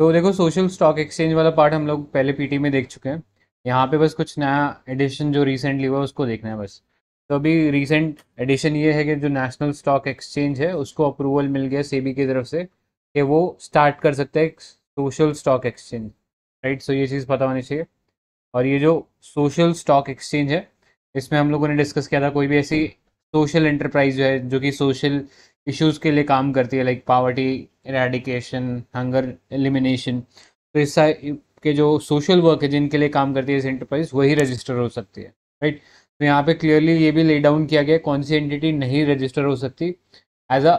तो देखो social stock exchange वाला पार्ट हम लोग पहले पीटी में देख चुके हैं, यहाँ पे बस कुछ नया एडिशन जो रिसेंटली हुआ उसको देखना है बस। तो अभी रिसेंट एडिशन ये है कि जो नेशनल स्टॉक एक्सचेंज है उसको अप्रूवल मिल गया सेबी की तरफ से कि वो स्टार्ट कर सकता है social stock exchange, right. So ये चीज़ पता होनी चाहिए। और ये जो सोशल स्टॉक एक्सचेंज है इसमें हम लोगों ने डिस्कस किया था कोई भी ऐसी सोशल एंटरप्राइज जो है जो कि सोशल इश्यूज़ के लिए काम करती है, like poverty eradication, hunger elimination, तो इस के जो सोशल वर्क है जिनके लिए काम करती है इस एंटरप्राइज वही रजिस्टर हो सकती है, राइट। तो यहाँ पे क्लियरली ये भी ले डाउन किया गया कौन सी एंटिटी नहीं रजिस्टर हो सकती एज अ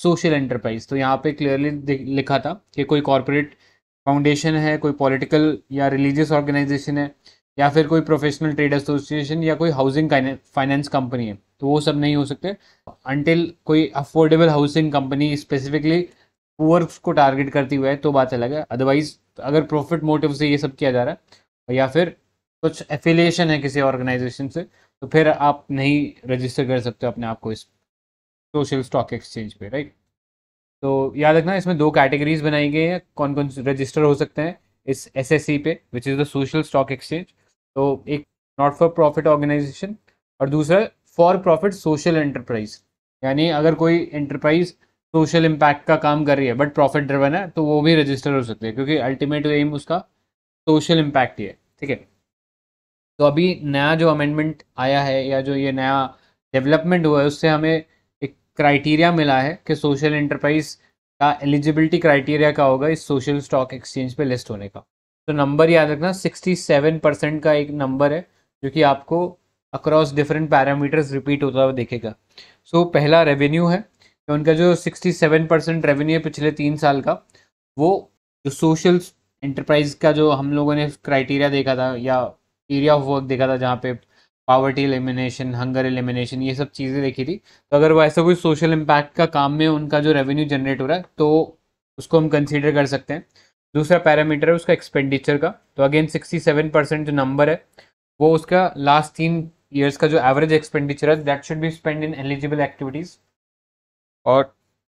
सोशल एंटरप्राइज। तो यहाँ पे क्लियरली लिखा था कि कोई कॉरपोरेट फाउंडेशन है, कोई पॉलिटिकल या रिलीजियस ऑर्गेनाइजेशन है, या फिर कोई प्रोफेशनल ट्रेड एसोसिएशन या कोई हाउसिंग फाइनेंस कंपनी है, तो वो सब नहीं हो सकते अनटिल कोई affordable housing company specifically poors को टारगेट करती हुई है तो बात अलग है। अदरवाइज अगर प्रॉफिट मोटिव से ये सब किया जा रहा है या फिर कुछ एफिलिएशन है किसी ऑर्गेनाइजेशन से तो फिर आप नहीं रजिस्टर कर सकते अपने आप को इस सोशल स्टॉक एक्सचेंज पे, राइट। तो याद रखना इसमें दो कैटेगरीज बनाई गई हैं कौन कौन रजिस्टर हो सकते हैं इस एसएससी पे which is the social stock exchange. तो एक नॉट फॉर प्रॉफिट ऑर्गेनाइजेशन और दूसरा फॉर प्रॉफिट सोशल एंटरप्राइज, यानी अगर कोई एंटरप्राइज सोशल इम्पैक्ट का काम कर रही है बट प्रॉफिट ड्रिवन है तो वो भी रजिस्टर हो सकते हैं क्योंकि अल्टीमेट एम उसका सोशल इम्पैक्ट ही है, ठीक है। तो अभी नया जो अमेंडमेंट आया है या जो ये नया डेवलपमेंट हुआ है उससे हमें एक क्राइटेरिया मिला है कि सोशल एंटरप्राइज का एलिजिबिलिटी क्राइटेरिया का होगा इस सोशल स्टॉक एक्सचेंज पे लिस्ट होने का। तो नंबर याद रखना 67% का एक नंबर है जो कि आपको अक्रॉस डिफरेंट पैरामीटर्स रिपीट होता हुआ देखेगा। सो पहला रेवेन्यू है तो उनका जो 67% रेवेन्यू है पिछले 3 साल का वो जो सोशल एंटरप्राइज का जो हम लोगों ने क्राइटेरिया देखा था या एरिया ऑफ वर्क देखा था जहाँ पे पावर्टी एलिमिनेशन, हंगर एलिमिनेशन, ये सब चीज़ें देखी थी, तो अगर वो ऐसा कोई सोशल इम्पैक्ट का काम में उनका जो रेवेन्यू जनरेट हो रहा है तो उसको हम कंसीडर कर सकते हैं। दूसरा पैरामीटर है उसका एक्सपेंडिचर का, तो अगेन 67% जो नंबर है वो उसका लास्ट 3 ईयर्स का जो एवरेज एक्सपेंडिचर है that should be spend in eligible activities. और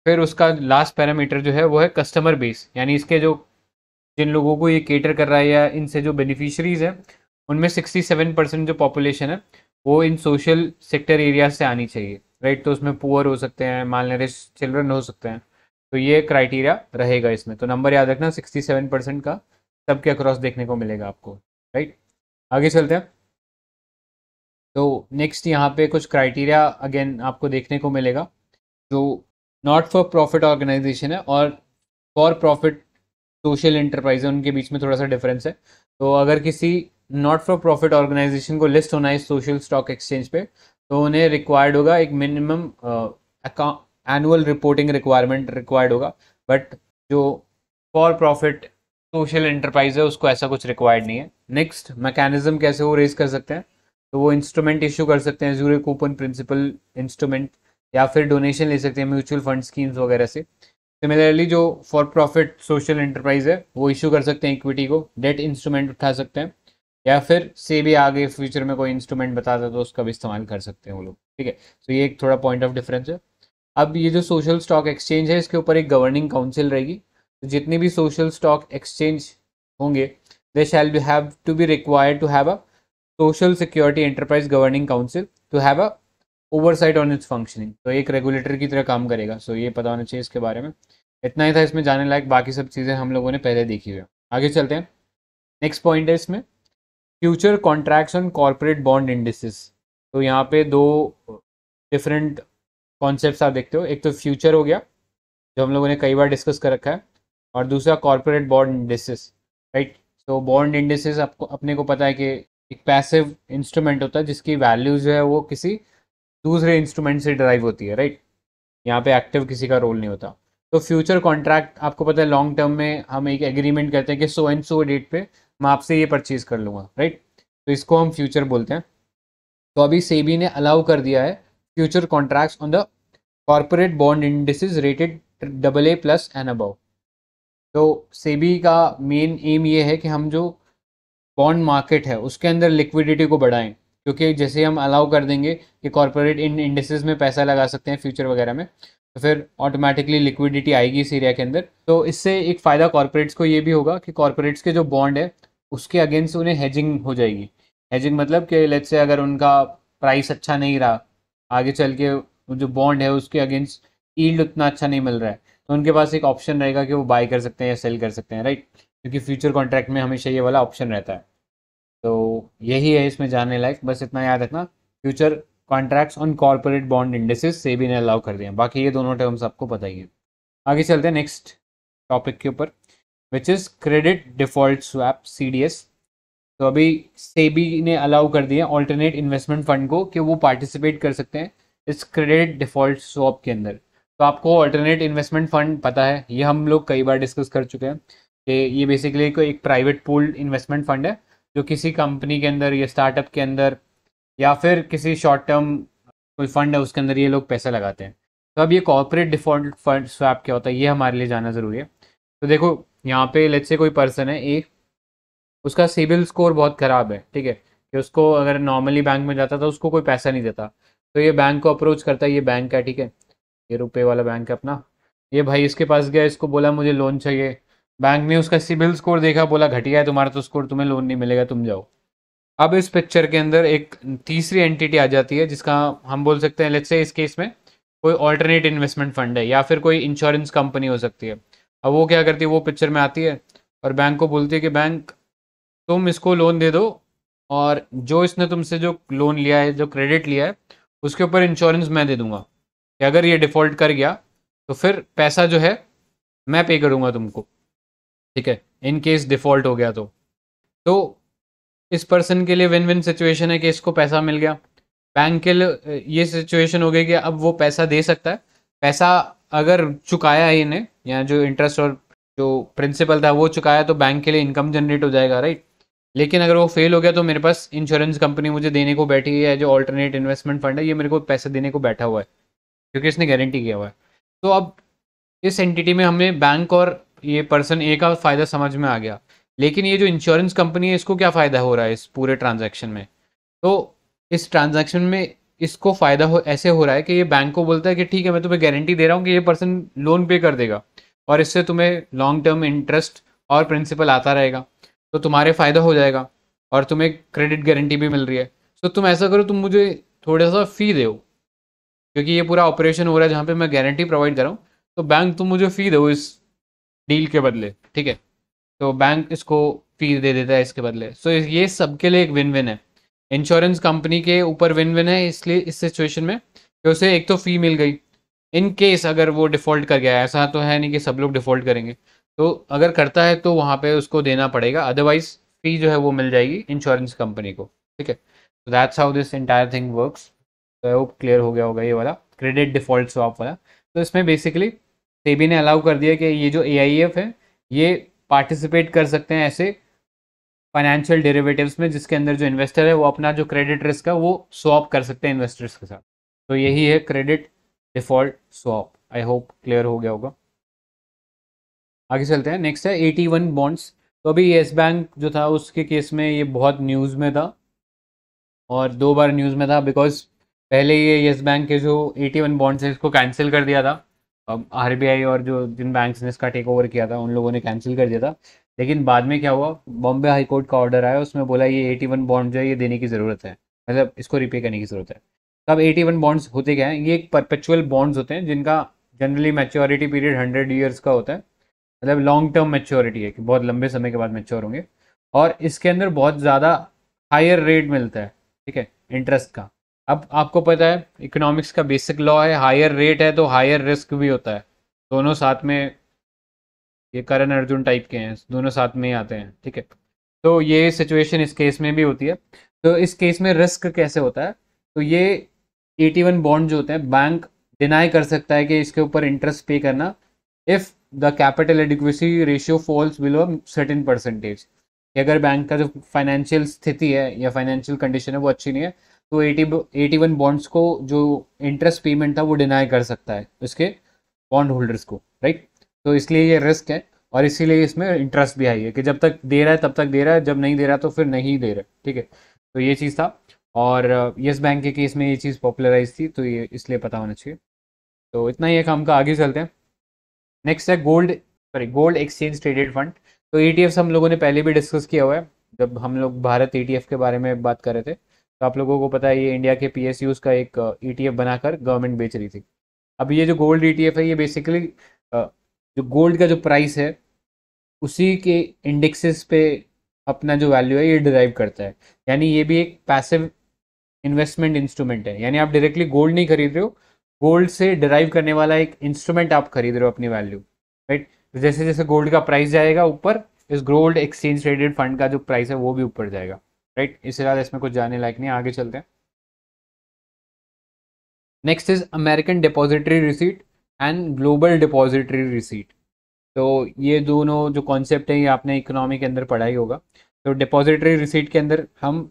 फिर उसका लास्ट पैरामीटर जो है वो है कस्टमर बेस, यानी इसके जो जिन लोगों को ये केटर कर रहा है या इनसे जो बेनिफिशरीज़ हैं उनमें 67% जो पॉपुलेशन है वो इन सोशल सेक्टर एरिया से आनी चाहिए, राइट। तो उसमें पुअर हो सकते हैं, मालनरिश चिल्ड्रन हो सकते हैं, तो ये क्राइटेरिया रहेगा इसमें। तो नंबर याद रखना 67% का सबके अक्रॉस देखने को मिलेगा आपको, राइट। आगे चलते हैं। तो नेक्स्ट यहाँ पे कुछ क्राइटेरिया अगेन आपको देखने को मिलेगा जो नॉट फॉर प्रॉफिट ऑर्गेनाइजेशन है और फॉर प्रॉफिट सोशल एंटरप्राइज है, उनके बीच में थोड़ा सा डिफरेंस है। तो अगर किसी नॉट फॉर प्रॉफिट ऑर्गेनाइजेशन को लिस्ट होना है सोशल स्टॉक एक्सचेंज पे तो उन्हें रिक्वायर्ड होगा एक minimum annual reporting requirement required होगा, बट जो फॉर प्रॉफिट सोशल एंटरप्राइज है उसको ऐसा कुछ रिक्वायर्ड नहीं है। नेक्स्ट मैकेनिज्म कैसे वो रेज कर सकते हैं, तो वो इंस्ट्रूमेंट इशू कर सकते हैं, जूरे कूपन प्रिंसिपल इंस्ट्रूमेंट, या फिर डोनेशन ले सकते हैं म्यूचुअल फंड स्कीम्स वगैरह से। सिमिलरली जो फॉर प्रॉफिट सोशल एंटरप्राइज है वो इशू कर सकते हैं इक्विटी को, डेट इंस्ट्रूमेंट उठा सकते हैं, या फिर सेबी आगे फ्यूचर में कोई इंस्ट्रूमेंट बताता है तो उसका भी इस्तेमाल कर सकते हैं वो लोग, ठीक है। तो ये एक थोड़ा पॉइंट ऑफ डिफरेंस है। अब ये जो सोशल स्टॉक एक्सचेंज है इसके ऊपर एक गवर्निंग काउंसिल रहेगी, तो जितनी भी सोशल स्टॉक एक्सचेंज होंगे they shall be have to be required to have a social security enterprise governing council to have a oversight on its functioning, तो एक रेगुलेटर की तरह काम करेगा। सो ये पता होना चाहिए इसके बारे में। इतना ही था इसमें जाने लायक, बाकी सब चीज़ें हम लोगों ने पहले देखी हुई है। आगे चलते हैं। नेक्स्ट पॉइंट है इसमें future contracts on corporate bond indices. तो यहाँ पे दो डिफरेंट कॉन्सेप्ट्स आप देखते हो, एक तो फ्यूचर हो गया जो हम लोगों ने कई बार डिस्कस कर रखा है और दूसरा कॉर्पोरेट बॉन्ड इंडिसेस, राइट। तो बॉन्ड इंडिसेस आपको अपने को पता है कि एक पैसिव इंस्ट्रूमेंट होता है जिसकी वैल्यू जो है वो किसी दूसरे इंस्ट्रूमेंट से डिराइव होती है, राइट। यहाँ पे एक्टिव किसी का रोल नहीं होता। तो फ्यूचर कॉन्ट्रैक्ट आपको पता है लॉन्ग टर्म में हम एक एग्रीमेंट करते हैं कि सो एंड सो डेट पे मैं आपसे ये परचेज़ कर लूँगा, राइट। तो इसको हम फ्यूचर बोलते हैं। तो अभी सेबी ने अलाउ कर दिया है future contracts on the corporate bond indices rated AA+ and above. तो सेबी का मेन एम ये है कि हम जो बॉन्ड मार्केट है उसके अंदर लिक्विडिटी को बढ़ाएं, क्योंकि जैसे हम अलाउ कर देंगे कि कॉर्पोरेट इन इंडिसेस में पैसा लगा सकते हैं फ्यूचर वगैरह में, तो फिर ऑटोमेटिकली लिक्विडिटी आएगी इस एरिया के अंदर। तो इससे एक फ़ायदा कॉर्पोरेट्स को ये भी होगा कि कॉर्पोरेट्स के जो बॉन्ड है उसके अगेंस्ट उन्हें हेजिंग हो जाएगी। हेजिंग मतलब कि लेट्स से अगर उनका प्राइस अच्छा नहीं रहा आगे चल के, जो बॉन्ड है उसके अगेंस्ट यील्ड उतना अच्छा नहीं मिल रहा है, तो उनके पास एक ऑप्शन रहेगा कि वो बाय कर सकते हैं या सेल कर सकते हैं, राइट। क्योंकि फ्यूचर कॉन्ट्रैक्ट में हमेशा ये वाला ऑप्शन रहता है। तो यही है इसमें जानने लायक, बस इतना याद रखना, future contracts on corporate bond indexes SEBI ने अलाउ कर दिया। बाकी ये दोनों टर्म्स आपको पता ही है। आगे चलते हैं नेक्स्ट टॉपिक के ऊपर, which is credit default swap CDS। तो अभी सेबी ने अलाउ कर दिया ऑल्टरनेट इन्वेस्टमेंट फंड को कि वो पार्टिसिपेट कर सकते हैं इस क्रेडिट डिफॉल्ट स्वैप के अंदर। तो आपको ऑल्टरनेट इन्वेस्टमेंट फंड पता है, ये हम लोग कई बार डिस्कस कर चुके हैं कि ये बेसिकली कोई एक प्राइवेट पूल्ड इन्वेस्टमेंट फंड है जो किसी कंपनी के अंदर या स्टार्टअप के अंदर या फिर किसी शॉर्ट टर्म कोई फंड है उसके अंदर ये लोग पैसा लगाते हैं। तो अब ये कॉर्पोरेट डिफॉल्ट फंड स्वैप क्या होता है ये हमारे लिए जानना ज़रूरी है। तो देखो यहाँ पे लेट्स से कोई पर्सन है, एक उसका सिबिल स्कोर बहुत ख़राब है, ठीक है, कि उसको अगर नॉर्मली बैंक में जाता था उसको कोई पैसा नहीं देता, तो ये बैंक को अप्रोच करता है, ये बैंक का, ठीक है, ये रुपए वाला बैंक है अपना, ये भाई इसके पास गया, इसको बोला मुझे लोन चाहिए, बैंक ने उसका सिबिल स्कोर देखा, बोला घटिया है तुम्हारा तो स्कोर, तुम्हें लोन नहीं मिलेगा, तुम जाओ। अब इस पिक्चर के अंदर एक तीसरी एंटिटी आ जाती है जिसका हम बोल सकते हैं, लेट्स से इस केस में कोई ऑल्टरनेट इन्वेस्टमेंट फंड है या फिर कोई इंश्योरेंस कंपनी हो सकती है। अब वो क्या करती है, वो पिक्चर में आती है और बैंक को बोलती है कि बैंक तुम इसको लोन दे दो और जो इसने तुमसे जो लोन लिया है, जो क्रेडिट लिया है, उसके ऊपर इंश्योरेंस मैं दे दूँगा कि अगर ये डिफ़ॉल्ट कर गया तो फिर पैसा जो है मैं पे करूँगा तुमको, ठीक है, इन केस डिफ़ॉल्ट हो गया तो इस पर्सन के लिए विन विन सिचुएशन है कि इसको पैसा मिल गया, बैंक के लिए ये सिचुएशन हो गई कि अब वो पैसा दे सकता है, पैसा अगर चुकाया है इन्हें या जो इंटरेस्ट और जो प्रिंसिपल था वो चुकाया तो बैंक के लिए इनकम जनरेट हो जाएगा, राइट। लेकिन अगर वो फेल हो गया तो मेरे पास इंश्योरेंस कंपनी मुझे देने को बैठी है, जो ऑल्टरनेट इन्वेस्टमेंट फंड है ये मेरे को पैसा देने को बैठा हुआ है क्योंकि इसने गारंटी किया हुआ है। तो अब इस एंटिटी में हमें बैंक और ये पर्सन ए का फ़ायदा समझ में आ गया, लेकिन ये जो इंश्योरेंस कंपनी है इसको क्या फ़ायदा हो रहा है इस पूरे ट्रांजैक्शन में। तो इस ट्रांजैक्शन में इसको फ़ायदा ऐसे हो रहा है कि ये बैंक को बोलता है कि ठीक है मैं तुम्हें गारंटी दे रहा हूँ कि ये पर्सन लोन पे कर देगा और इससे तुम्हें लॉन्ग टर्म इंटरेस्ट और प्रिंसिपल आता रहेगा तो तुम्हारे फ़ायदा हो जाएगा और तुम्हें क्रेडिट गारंटी भी मिल रही है। तो तुम ऐसा करो, तुम मुझे थोड़ा सा फ़ी दो क्योंकि ये पूरा ऑपरेशन हो रहा है जहाँ पे मैं गारंटी प्रोवाइड कर रहा हूँ, तो बैंक तुम मुझे फ़ी दो इस डील के बदले, ठीक है। तो बैंक इसको फ़ी दे देता है इसके बदले। सो ये सबके लिए एक विन विन है, इंश्योरेंस कंपनी के ऊपर विन विन है इसलिए इस सिचुएशन में कि उसे एक तो फ़ी मिल गई इन केस अगर वो डिफ़ॉल्ट कर गया, ऐसा तो है नहीं कि सब लोग डिफ़ॉल्ट करेंगे, तो अगर करता है तो वहाँ पे उसको देना पड़ेगा, अदरवाइज़ फ़ी जो है वो मिल जाएगी इंश्योरेंस कंपनी को, ठीक है। So that's how this entire thing works. तो आई होप क्लियर हो गया होगा ये वाला क्रेडिट डिफ़ॉल्ट स्वैप वाला। तो इसमें बेसिकली सेबी ने अलाउ कर दिया कि ये जो AIF है ये पार्टिसिपेट कर सकते हैं ऐसे फाइनेंशियल डेरिवेटिव्स में जिसके अंदर जो इन्वेस्टर है वो अपना जो क्रेडिट रिस्क है वो स्वैप कर सकते हैं इन्वेस्टर्स के साथ। तो यही है credit default swap, I hope clear हो गया होगा। आगे चलते हैं, नेक्स्ट है 81 बॉन्ड्स। तो अभी येस बैंक जो था उसके केस में ये बहुत न्यूज़ में था और दो बार न्यूज़ में था बिकॉज पहले ये येस बैंक के जो 81 बॉन्ड्स हैं इसको कैंसिल कर दिया था, अब RBI और जो जिन बैंक्स ने इसका टेक ओवर किया था उन लोगों ने कैंसिल कर दिया था। लेकिन बाद में क्या हुआ, बॉम्बे हाई कोर्ट का ऑर्डर आया, उसमें बोला ये 81 बॉन्ड जो है ये देने की ज़रूरत है, मतलब इसको रिपे करने की ज़रूरत है। तब 81 बॉन्ड्स होते क्या हैं, ये एक परपेचुअल बॉन्ड्स होते हैं जिनका जनरली मैच्योरिटी पीरियड 100 ईयर्स का होता है, मतलब लॉन्ग टर्म मैच्योरिटी है कि बहुत लंबे समय के बाद मैच्योर होंगे और इसके अंदर बहुत ज़्यादा हायर रेट मिलता है, ठीक है, इंटरेस्ट का। अब आपको पता है इकोनॉमिक्स का बेसिक लॉ है, हायर रेट है तो हायर रिस्क भी होता है, दोनों साथ में, ये करण अर्जुन टाइप के हैं, दोनों साथ में ही आते हैं, ठीक है। तो ये सिचुएशन इस केस में भी होती है। तो इस केस में रिस्क कैसे होता है, तो ये 81 बॉन्ड जो होते हैं बैंक डिनाई कर सकता है कि इसके ऊपर इंटरेस्ट पे करना if the capital adequacy ratio falls below certain percentage. अगर बैंक का जो फाइनेंशियल स्थिति है या फाइनेंशियल कंडीशन है वो अच्छी नहीं है तो 81 बॉन्ड्स को जो इंटरेस्ट पेमेंट था वो डिनाई कर सकता है उसके बॉन्ड होल्डर्स को, राइट। तो इसलिए ये रिस्क है और इसीलिए इसमें इंटरेस्ट भी आई है कि जब तक दे रहा है तब तक दे रहा है, जब नहीं दे रहा तो फिर नहीं दे रहा, ठीक है। तो ये चीज़ था और येस बैंक के केस में ये चीज़ पॉपुलराइज थी, तो ये इसलिए पता होना चाहिए। तो इतना ही है काम का, आगे चलते हैं। नेक्स्ट है गोल्ड एक्सचेंज ट्रेडेड फंड। तो ETFs हम लोगों ने पहले भी डिस्कस किया हुआ है, जब हम लोग भारत ETF के बारे में बात कर रहे थे। तो आप लोगों को पता है ये इंडिया के PSUs का एक ETF बनाकर गवर्नमेंट बेच रही थी। अब ये जो गोल्ड ETF है ये बेसिकली जो गोल्ड का जो प्राइस है उसी के इंडेक्सेस पे अपना जो वैल्यू है ये डिराइव करता है, यानी ये भी एक पैसिव इन्वेस्टमेंट इंस्ट्रूमेंट है। यानी आप डायरेक्टली गोल्ड नहीं खरीद रहे हो, गोल्ड से डिराइव करने वाला एक इंस्ट्रूमेंट आप खरीद रहे हो अपनी वैल्यू, राइट। जैसे जैसे गोल्ड का प्राइस जाएगा ऊपर, इस गोल्ड एक्सचेंज ट्रेडेड फंड का जो प्राइस है वो भी ऊपर जाएगा, राइट। इससे ज़्यादा इसमें कुछ जाने लायक नहीं, आगे चलते हैं। Next is American depository receipt and global depository receipt. तो ये दोनों जो कॉन्सेप्ट है ये आपने इकोनॉमी के अंदर पढ़ा ही होगा। तो डिपॉजिटरी रिसीट के अंदर हम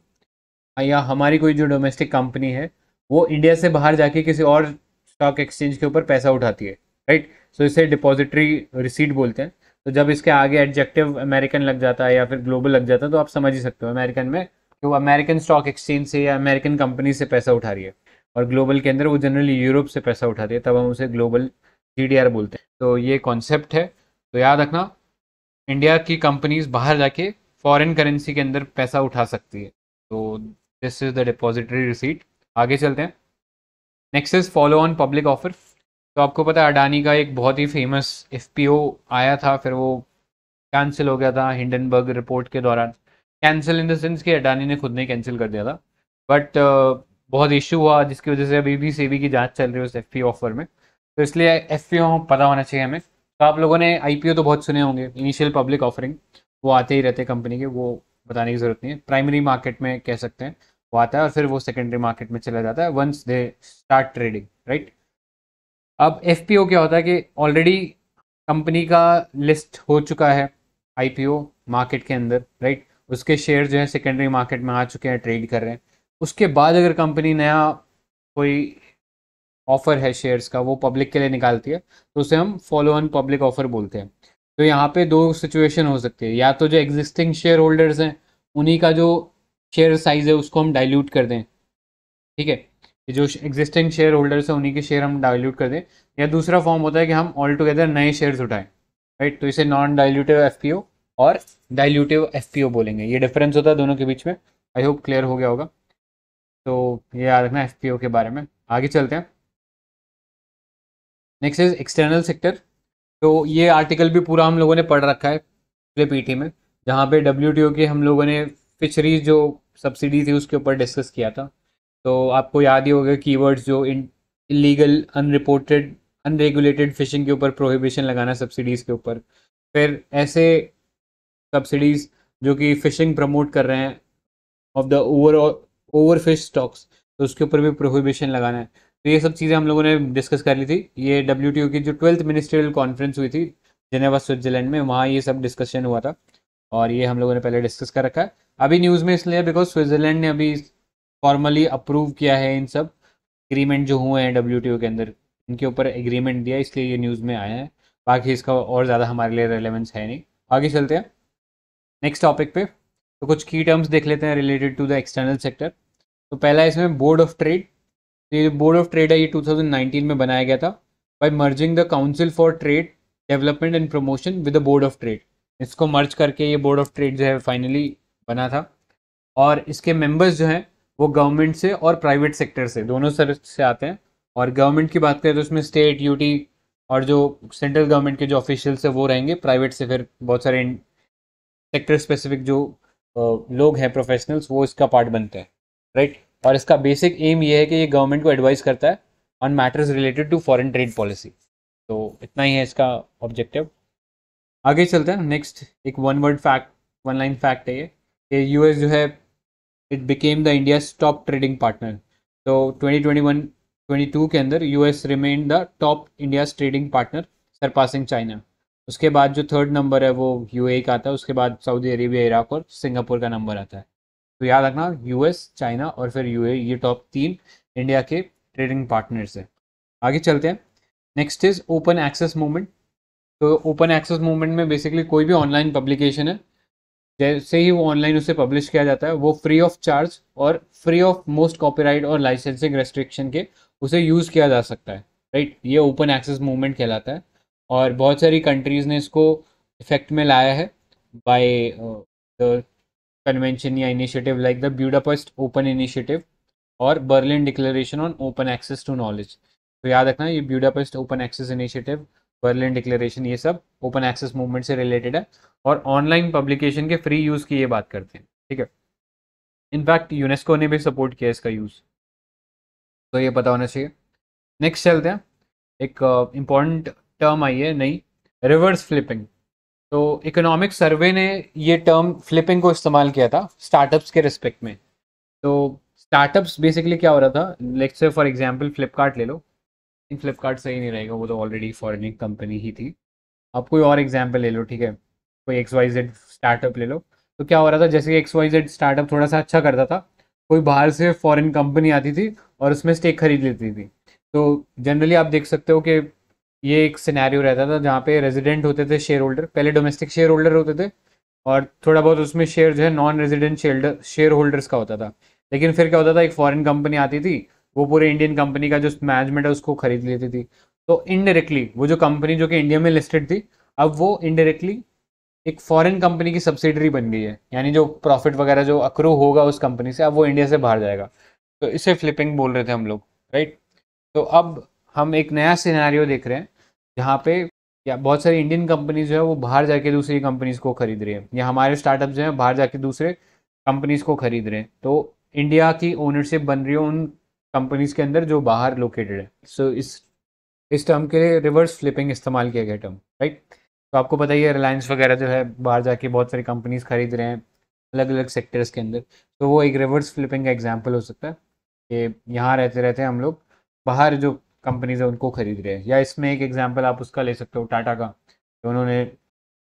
या हमारी कोई जो डोमेस्टिक कंपनी है वो इंडिया से बाहर जाके किसी और स्टॉक एक्सचेंज के ऊपर पैसा उठाती है, राइट। सो इसे डिपॉजिटरी रिसीट बोलते हैं। तो जब इसके आगे एडजेक्टिव अमेरिकन लग जाता है या फिर ग्लोबल लग जाता है तो आप समझ ही सकते हो अमेरिकन में कि वो अमेरिकन स्टॉक एक्सचेंज से या अमेरिकन कंपनी से पैसा उठा रही है, और ग्लोबल के अंदर वो जनरली यूरोप से पैसा उठा रही है, तब हम उसे ग्लोबल GDR बोलते हैं। तो ये कॉन्सेप्ट है, तो याद रखना इंडिया की कंपनीज बाहर जाके फॉरेन करेंसी के अंदर पैसा उठा सकती है। तो this is the depository receipt. आगे चलते हैं। Next is follow on public offer. तो आपको पता है अडानी का एक बहुत ही फेमस FPO आया था, फिर वो कैंसिल हो गया था हिंडनबर्ग रिपोर्ट के दौरान। कैंसिल इन द सेंस कि अडानी ने खुद ने कैंसिल कर दिया था, बट बहुत इशू हुआ जिसकी वजह से अभी भी SEBI की जांच चल रही है उस FPO ऑफर में। तो इसलिए FPO पता होना चाहिए हमें। तो आप लोगों ने IPO तो बहुत सुने होंगे, इनिशियल पब्लिक ऑफरिंग, वो आते ही रहते कंपनी के, वो बताने की जरूरत नहीं है। प्राइमरी मार्केट में कह सकते हैं वो आता है और फिर वो सेकेंडरी मार्केट में चला जाता है once they start trading, right. अब FPO क्या होता है कि ऑलरेडी कंपनी का लिस्ट हो चुका है IPO मार्केट के अंदर, राइट। उसके शेयर जो है सेकेंडरी मार्केट में आ चुके हैं, ट्रेड कर रहे हैं। उसके बाद अगर कंपनी नया कोई ऑफर है शेयर्स का वो पब्लिक के लिए निकालती है तो उसे हम फॉलो ऑन पब्लिक ऑफर बोलते हैं। तो यहाँ पे दो सिचुएशन हो सकती है, या तो जो एग्जिस्टिंग शेयर होल्डर्स हैं उन्हीं का जो शेयर साइज़ है उसको हम डाइल्यूट कर दें, ठीक है, जो एग्जिस्टिंग शेयर होल्डर्स हैं उन्हीं के शेयर हम डाइल्यूट कर दें, या दूसरा फॉर्म होता है कि हम ऑल टुगेदर नए शेयर्स उठाएं, राइट। तो इसे नॉन डाइल्यूटिव FPO और डाइल्यूटिव FPO बोलेंगे। ये डिफरेंस होता है दोनों के बीच में। आई होप क्लियर हो गया होगा। तो ये याद रखना FPO के बारे में। आगे चलते हैं। Next is external sector. तो ये आर्टिकल भी पूरा हम लोगों ने पढ़ रखा है पिछले PT में, जहाँ पे WTO के हम लोगों ने फिशरीज जो सब्सिडी थी उसके ऊपर डिस्कस किया था। तो आपको याद ही होगा कीवर्ड्स जो इलीगल, अनरिपोर्टेड, अनरेगुलेटेड फिशिंग के ऊपर प्रोहिबिशन लगाना सब्सिडीज़ के ऊपर, फिर ऐसे सब्सिडीज़ जो कि फिशिंग प्रमोट कर रहे हैं ऑफ द ओवरफिश स्टॉक्स, तो उसके ऊपर भी प्रोहिबिशन लगाना है। तो ये सब चीज़ें हम लोगों ने डिस्कस कर ली थी। ये WTO की जो 12th मिनिस्ट्रियल कॉन्फ्रेंस हुई थी जिनेवा स्विट्जरलैंड में, वहाँ ये सब डिस्कशन हुआ था और ये हम लोगों ने पहले डिस्कस कर रखा है। अभी न्यूज़ में इसलिए बिकॉज स्विट्जरलैंड ने अभी फॉर्मली अप्रूव किया है इन सब एग्रीमेंट जो हुए हैं WTO के अंदर, इनके ऊपर एग्रीमेंट दिया, इसलिए ये न्यूज़ में आया है। बाकी इसका और ज़्यादा हमारे लिए रेलेवेंस है नहीं। आगे चलते हैं नेक्स्ट टॉपिक पे। तो कुछ की टर्म्स देख लेते हैं related to the external sector. तो पहला इसमें बोर्ड ऑफ ट्रेड। तो ये बोर्ड ऑफ ट्रेड है ये 2019 में बनाया गया था by merging the council for trade development and promotion with the board of trade. इसको मर्ज करके ये बोर्ड ऑफ ट्रेड जो है फाइनली बना था, और इसके मेम्बर्स जो हैं वो गवर्नमेंट से और प्राइवेट सेक्टर से दोनों तरफ से आते हैं। और गवर्नमेंट की बात करें तो उसमें स्टेट, यूटी और जो सेंट्रल गवर्नमेंट के जो ऑफिशियल्स है वो रहेंगे। प्राइवेट से फिर बहुत सारे सेक्टर स्पेसिफिक जो लोग हैं प्रोफेशनल्स वो इसका पार्ट बनते हैं, राइट। और इसका बेसिक एम ये है कि ये गवर्नमेंट को एडवाइस करता है on matters related to foreign trade policy. तो इतना ही है इसका ऑब्जेक्टिव। आगे चलते हैं। नेक्स्ट एक वन लाइन फैक्ट है ये कि US जो है it became the India's top trading partner. तो 2021-22 के अंदर US remain the top India's trading partner surpassing China. उसके बाद जो थर्ड नंबर है वो UAE का आता है, उसके बाद सऊदी अरेबिया, इराक और सिंगापुर का नंबर आता है। तो याद रखना US, चाइना और फिर UAE, ये टॉप 3 इंडिया के ट्रेडिंग पार्टनर्स हैं। आगे चलते हैं। Next is open access movement. तो ओपन एक्सेस मूवमेंट में बेसिकली कोई भी ऑनलाइन पब्लिकेशन है जैसे ही वो ऑनलाइन उसे पब्लिश किया जाता है वो फ्री ऑफ चार्ज और फ्री ऑफ मोस्ट कॉपीराइट और लाइसेंसिंग रेस्ट्रिक्शन के उसे यूज़ किया जा सकता है। राइट, ये ओपन एक्सेस मूवमेंट कहलाता है और बहुत सारी कंट्रीज़ ने इसको इफेक्ट में लाया है बाय द कन्वेंशन या initiative like the Budapest open initiative और Berlin declaration on open access to knowledge. तो याद रखना ये Budapest open access initiative, Berlin declaration, ये सब ओपन एक्सेस मूवमेंट से रिलेटेड है और ऑनलाइन पब्लिकेशन के फ्री यूज़ की ये बात करते हैं, ठीक है। इनफैक्ट यूनेस्को ने भी सपोर्ट किया इसका यूज़, तो ये पता होना चाहिए। नेक्स्ट चलते हैं, एक इम्पॉर्टेंट टर्म आई है नई, रिवर्स फ्लिपिंग। तो इकोनॉमिक सर्वे ने ये टर्म फ्लिपिंग को इस्तेमाल किया था स्टार्टअप्स के रिस्पेक्ट में। तो स्टार्टअप्स बेसिकली क्या हो रहा था, let's say for example Flipkart ले लो, फ्लिपकार्ट सही नहीं रहेगा, वो तो ऑलरेडी फॉरेन कंपनी ही थी। आप कोई और एग्जाम्पल ले लो, ठीक है, कोई XYZ स्टार्टअप ले लो। तो क्या हो रहा था, जैसे XYZ स्टार्टअप थोड़ा सा अच्छा करता था, कोई बाहर से फॉरेन कंपनी आती थी और उसमें स्टेक खरीद लेती थी। तो जनरली आप देख सकते हो कि ये एक सिनेरियो रहता था जहाँ पे रेजिडेंट होते थे शेयर होल्डर, पहले डोमेस्टिक शेयर होल्डर होते थे और थोड़ा बहुत उसमें शेयर जो है नॉन रेजिडेंट शेयर होल्डर्स का होता था। लेकिन फिर क्या होता था, एक फॉरेन कंपनी आती थी, वो पूरे इंडियन कंपनी का जो मैनेजमेंट है उसको खरीद लेती थी। तो इनडायरेक्टली वो जो कंपनी जो कि इंडिया में लिस्टेड थी, अब वो इनडायरेक्टली एक फॉरेन कंपनी की सब्सिडरी बन गई है, यानी जो प्रॉफिट वगैरह जो अक्रू होगा उस कंपनी से अब वो इंडिया से बाहर जाएगा। तो इसे फ्लिपिंग बोल रहे थे हम लोग, राइट। तो अब हम एक नया सिनेरियो देख रहे हैं जहाँ पे या बहुत सारी इंडियन कंपनीज जो है वो बाहर जाके दूसरी कंपनीज को खरीद रही है, या हमारे स्टार्टअप जो है बाहर जाके दूसरे कंपनीज को खरीद रहे हैं। तो इंडिया की ओनरशिप बन रही है उन कंपनीज के अंदर जो बाहर लोकेटेड है। सो इस टर्म के लिए रिवर्स फ्लिपिंग इस्तेमाल किया गया टर्म, राइट। तो आपको पता ही है रिलायंस वगैरह जो है बाहर जाके बहुत सारी कंपनीज खरीद रहे हैं अलग अलग सेक्टर्स के अंदर। तो वो एक रिवर्स फ्लिपिंग का एग्जांपल हो सकता है कि यहाँ रहते रहते हम लोग बाहर जो कंपनीज है उनको खरीद रहे हैं। या इसमें एक एग्जांपल आप उसका ले सकते हो टाटा का, तो उन्होंने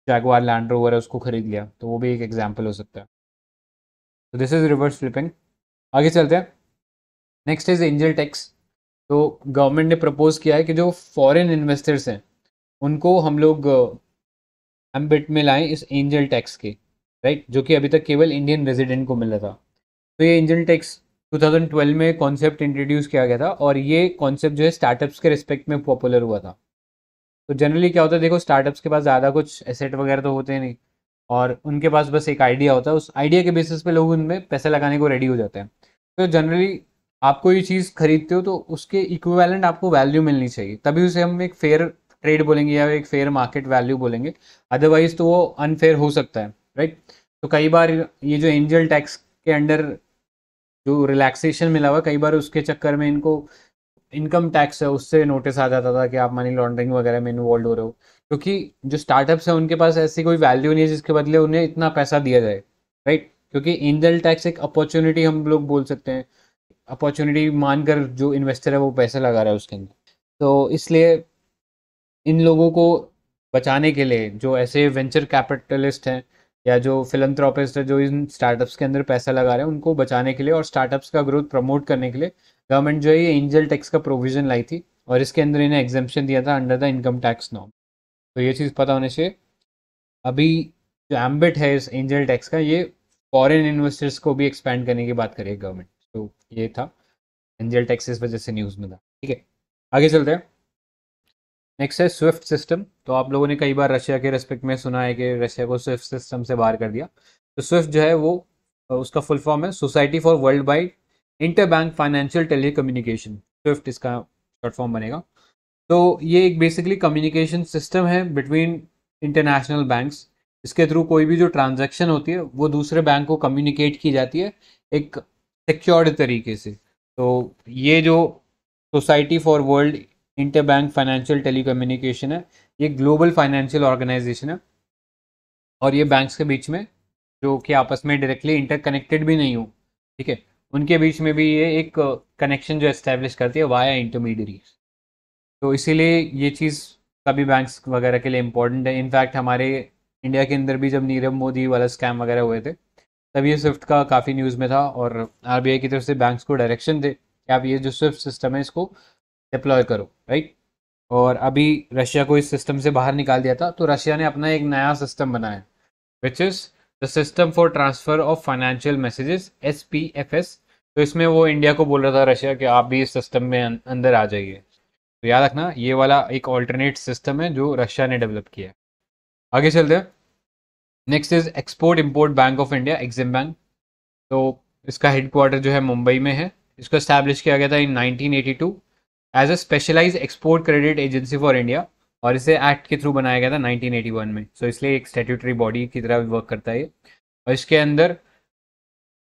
जैगुआर लैंड रोवर है उसको खरीद लिया, तो वो भी एक एग्जाम्पल हो सकता है। तो दिस इज़ रिवर्स फ्लिपिंग। आगे चलते हैं, नेक्स्ट इज़ एंजल टैक्स। तो गवर्नमेंट ने प्रपोज किया है कि जो फॉरेन इन्वेस्टर्स हैं उनको हम लोग एम्बिट में लाएं इस एंजल टैक्स के, राइट, जो कि अभी तक केवल इंडियन रेजिडेंट को मिल रहा था। तो ये एंजल टैक्स 2012 में कॉन्सेप्ट इंट्रोड्यूस किया गया था और ये कॉन्सेप्ट जो है स्टार्टअप्स के रिस्पेक्ट में पॉपुलर हुआ था। तो जनरली क्या होता है, देखो स्टार्टअप्स के पास ज़्यादा कुछ एसेट वगैरह तो होते नहीं और उनके पास बस एक आइडिया होता है, उस आइडिया के बेसिस पे लोग उनमें पैसा लगाने को रेडी हो जाते हैं। तो जनरली आपको ये चीज़ खरीदते हो तो उसके इक्विवेलेंट आपको वैल्यू मिलनी चाहिए, तभी उसे हम एक फेयर ट्रेड बोलेंगे या एक फेयर मार्केट वैल्यू बोलेंगे, अदरवाइज तो वो अनफेयर हो सकता है, राइट। तो कई बार ये जो एंजल टैक्स के अंडर जो रिलैक्सेशन मिला हुआ, कई बार उसके चक्कर में इनको इनकम टैक्स है उससे नोटिस आ जाता था कि आप मनी लॉन्ड्रिंग वगैरह में इन्वॉल्व हो रहे हो, क्योंकि जो स्टार्टअप्स हैं उनके पास ऐसी कोई वैल्यू नहीं है जिसके बदले उन्हें इतना पैसा दिया जाए, राइट। क्योंकि एंजल टैक्स एक अपॉर्चुनिटी हम लोग बोल सकते हैं, अपॉर्चुनिटी मानकर जो इन्वेस्टर है वो पैसा लगा रहा है उसके अंदर। तो इसलिए इन लोगों को बचाने के लिए जो ऐसे वेंचर कैपिटलिस्ट हैं या जो फिलंथ्रोपिस्ट है जो इन स्टार्टअप्स के अंदर पैसा लगा रहे हैं, उनको बचाने के लिए और स्टार्टअप्स का ग्रोथ प्रमोट करने के लिए गवर्नमेंट जो है ये एंजल टैक्स का प्रोविज़न लाई थी और इसके अंदर इन्हें एग्जम्पशन दिया था under the income tax norm. तो ये चीज़ पता होनी चाहिए। अभी जो एम्बिट है इस एंजल टैक्स का, ये फॉरेन इन्वेस्टर्स को भी एक्सपैंड करने की बात करेगी गवर्नमेंट। तो ये था एंजल टैक्स, इस वजह से न्यूज़ में था, ठीक है। आगे चलते हैं, नेक्स्ट है स्विफ्ट सिस्टम। तो आप लोगों ने कई बार रशिया के रिस्पेक्ट में सुना है कि रशिया को स्विफ्ट सिस्टम से बाहर कर दिया। तो स्विफ्ट जो है वो उसका फुल फॉर्म है society for world wide interbank financial telecommunication, Swift इसका शॉर्ट फॉर्म बनेगा। तो ये एक बेसिकली कम्युनिकेशन सिस्टम है बिटवीन इंटरनेशनल बैंक्स। इसके थ्रू कोई भी जो ट्रांजेक्शन होती है वो दूसरे बैंक को कम्युनिकेट की जाती है एक सिक्योर्ड तरीके से। तो ये जो society for world interbank financial telecommunication है, ये ग्लोबल फाइनेंशियल ऑर्गेनाइजेशन है और ये बैंक्स के बीच में जो कि आपस में डायरेक्टली इंटरकनेक्टेड भी नहीं हो, ठीक है, उनके बीच में भी ये एक कनेक्शन जो एस्टेब्लिश करती है वाया इंटरमीडियरीज। तो इसीलिए ये चीज़ सभी बैंक्स वगैरह के लिए इम्पॉर्टेंट है। इनफैक्ट हमारे इंडिया के अंदर भी जब नीरव मोदी वाला स्कैम वगैरह हुए थे तब ये स्विफ्ट का काफ़ी न्यूज़ में था और RBI की तरफ से बैंक्स को डायरेक्शन थे कि आप ये जो स्विफ्ट सिस्टम है इसको डिप्लॉय करो, राइट। और अभी रशिया को इस सिस्टम से बाहर निकाल दिया था, तो रशिया ने अपना एक नया सिस्टम बनाया which is the system for transfer of financial messages SPFS। तो इसमें वो इंडिया को बोल रहा था रशिया कि आप भी इस सिस्टम में अंदर आ जाइए। तो याद रखना ये वाला एक ऑल्टरनेट सिस्टम है जो रशिया ने डेवलप किया है। आगे चलते हैं, next is export import bank of India EXIM bank. तो इसका हेडक्वार्टर जो है मुंबई में है। इसको इस्टेब्लिश किया गया था in 1982 as a specialise export credit agency for India, और इसे एक्ट के थ्रू बनाया गया था 1981 में। सो इसलिए एक स्टैट्यूटरी बॉडी की तरह वर्क करता है ये, और इसके अंदर